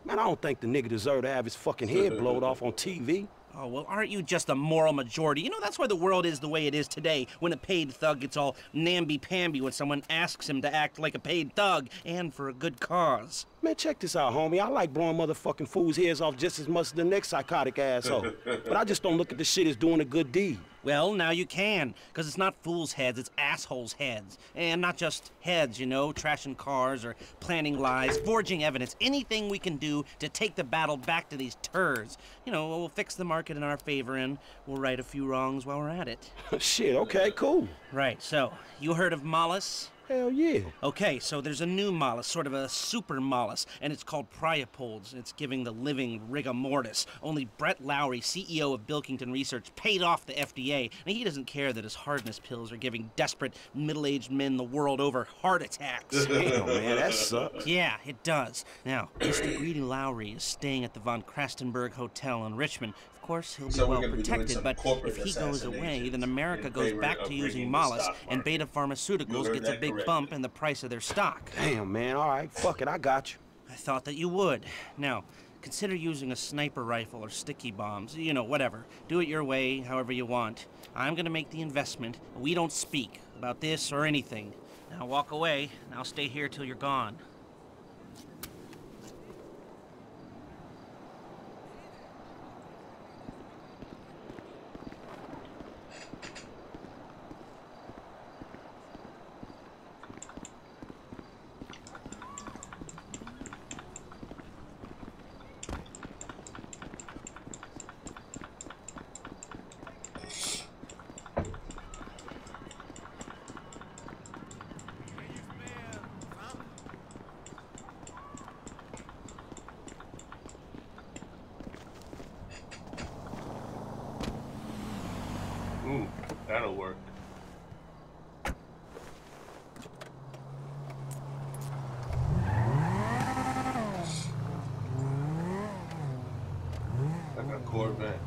Man, I don't think the nigga deserved to have his fucking head blowed off on TV. Oh, well, aren't you just a moral majority? You know, that's why the world is the way it is today, when a paid thug gets all namby-pamby when someone asks him to act like a paid thug, and for a good cause. Man, check this out, homie. I like blowing motherfucking fools' heads off just as much as the next psychotic asshole. But I just don't look at the shit as doing a good deed. Well, now you can, because it's not fools' heads, it's assholes' heads. And not just heads, you know, trashing cars or planning lies, forging evidence, anything we can do to take the battle back to these turds. You know, we'll fix the market in our favor and we'll right a few wrongs while we're at it. Shit, okay, cool. Right, so, you heard of Mollusk? Hell yeah. Okay, so there's a new mollusk, sort of a super mollusk, and it's called Priopolds. It's giving the living rigor mortis. Only Brett Lowry, CEO of Bilkinton Research, paid off the FDA, and he doesn't care that his hardness pills are giving desperate middle-aged men the world over heart attacks. Damn, man, that sucks. Yeah, it does. Now, Mr. Greedy Lowry is staying at the Von Krastenberg Hotel in Richmond. Of course, he'll be well protected, but if he goes away, then America goes back to using mollusk, and Beta Pharmaceuticals gets a big bump in the price of their stock. Damn, man. All right. Fuck it. I got you. I thought that you would. Now, consider using a sniper rifle or sticky bombs. You know, whatever. Do it your way, however you want. I'm going to make the investment. We don't speak about this or anything. Now walk away, and I'll stay here till you're gone. That'll work. I got Corvette.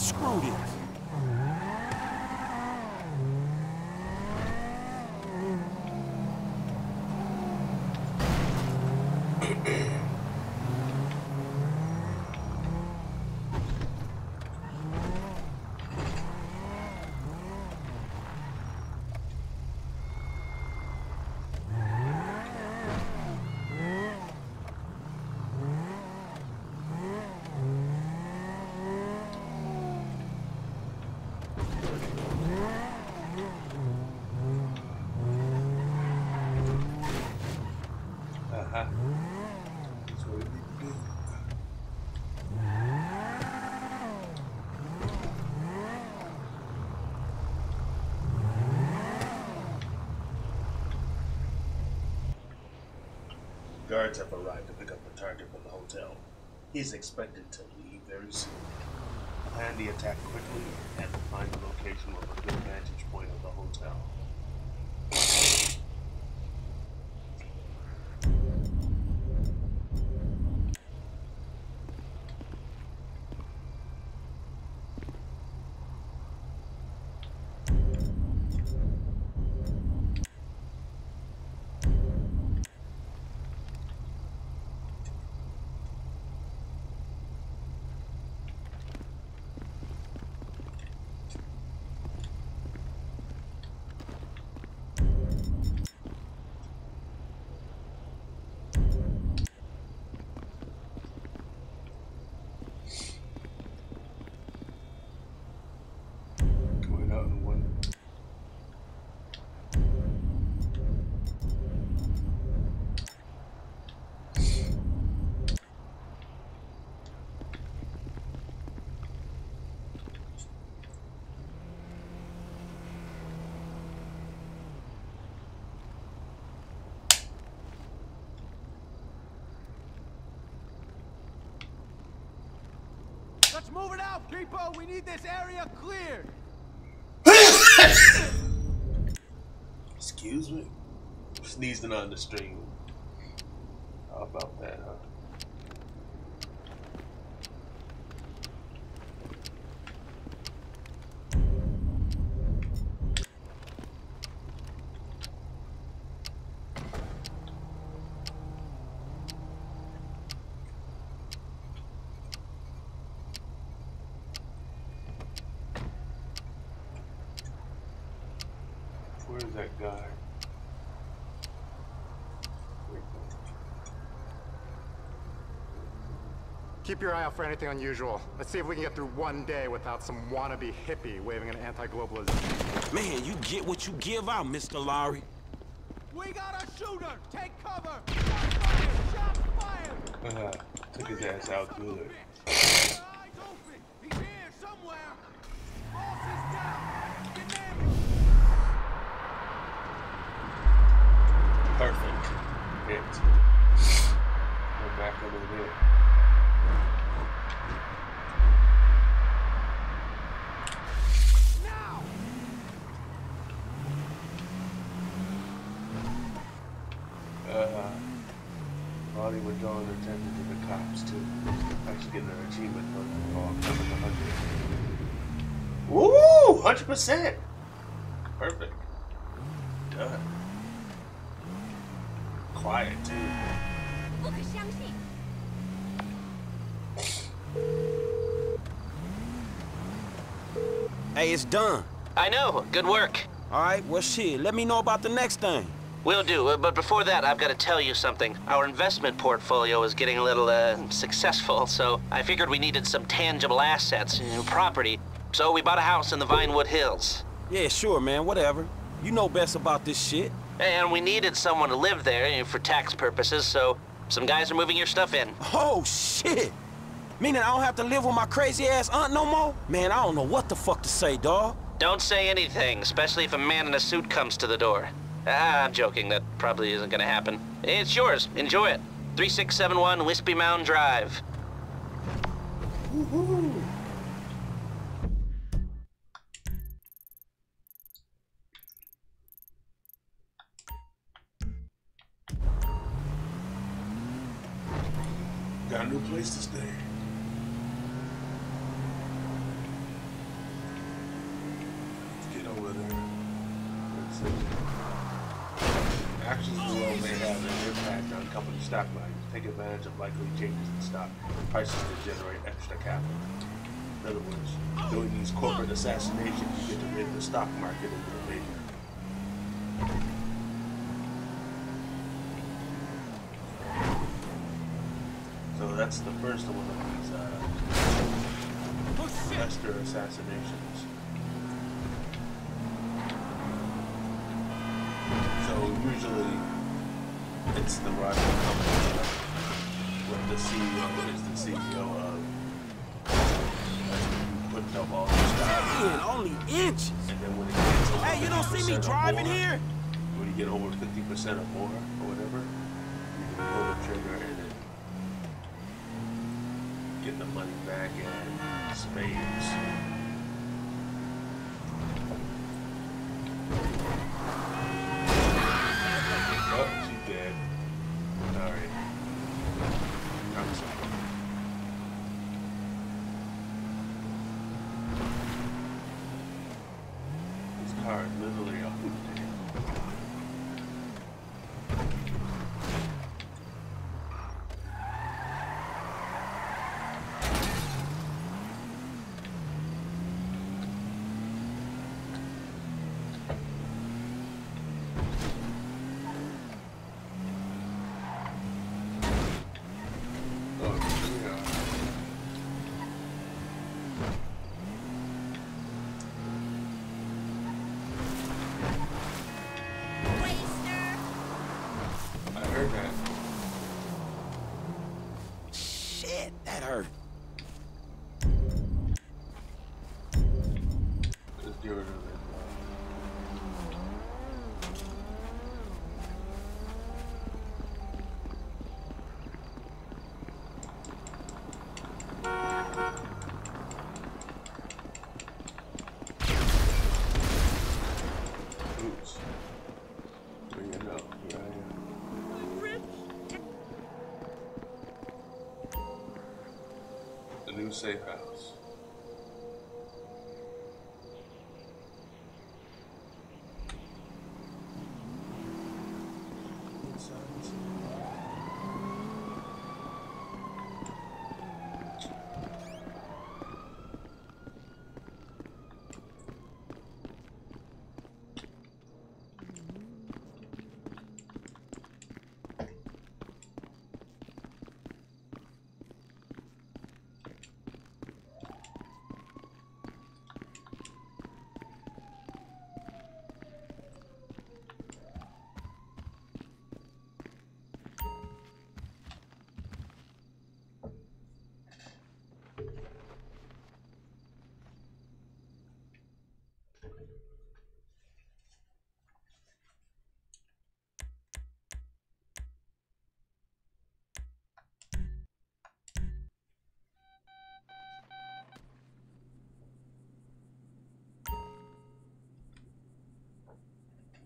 screwed it. Guards have arrived to pick up the target from the hotel. He's expected to leave very soon. Plan the attack quickly and find the location from a good vantage point of the hotel. Let's move it out, people! We need this area cleared! Excuse me? Sneezing on the string. How about that, huh? Keep your eye out for anything unusual. Let's see if we can get through one day without some wannabe hippie waving an anti-globalism. Man, you get what you give out, Mr. Lowry. We got a shooter! Take cover! Shots fired! Shots fired! Took his ass out good. Woo! 100%! Perfect. Done. Quiet, too. Hey, it's done. I know. Good work. All right, well, shit. Let me know about the next thing. Will do, but before that, I've got to tell you something. Our investment portfolio is getting a little, successful, so I figured we needed some tangible assets, property, so we bought a house in the Vinewood Hills. Yeah, sure, man, whatever. You know best about this shit. And we needed someone to live there, for tax purposes, so some guys are moving your stuff in. Oh, shit! Meaning I don't have to live with my crazy-ass aunt no more? Man, I don't know what the fuck to say, dawg. Don't say anything, especially if a man in a suit comes to the door. Ah, I'm joking. That probably isn't gonna happen. It's yours. Enjoy it. 3671 Wispy Mound Drive. Woohoo! Got a new place to stay. but let's see. Actions below may have an impact on company stock values. Take advantage of likely changes in stock prices to generate extra capital. In other words, doing these corporate assassinations, you get to rid the stock market into the major. So that's the first one of these Lester assassinations. So usually it's the rival company with the CEO is the CEO of putting up all this stuff. Man, only inches. And then when it gets over, hey, you don't see me driving more, here? When you get over 50% or more or whatever, you can pull the trigger and then get the money back and spades. Oh, she dead. Alright. I'm sorry. This car is literally a hoot. Safe house.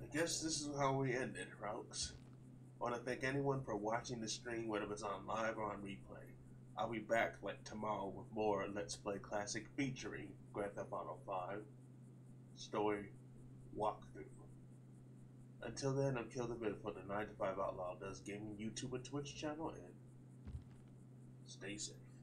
I guess this is how we end it, folks. I want to thank anyone for watching the stream, whether it's on live or on replay. I'll be back like tomorrow with more Let's Play Classic featuring Grand Theft Auto V story walkthrough. Until then, I'm Kildavid for the 9-to-5 Outlaw Does Gaming YouTube and Twitch channel, and stay safe.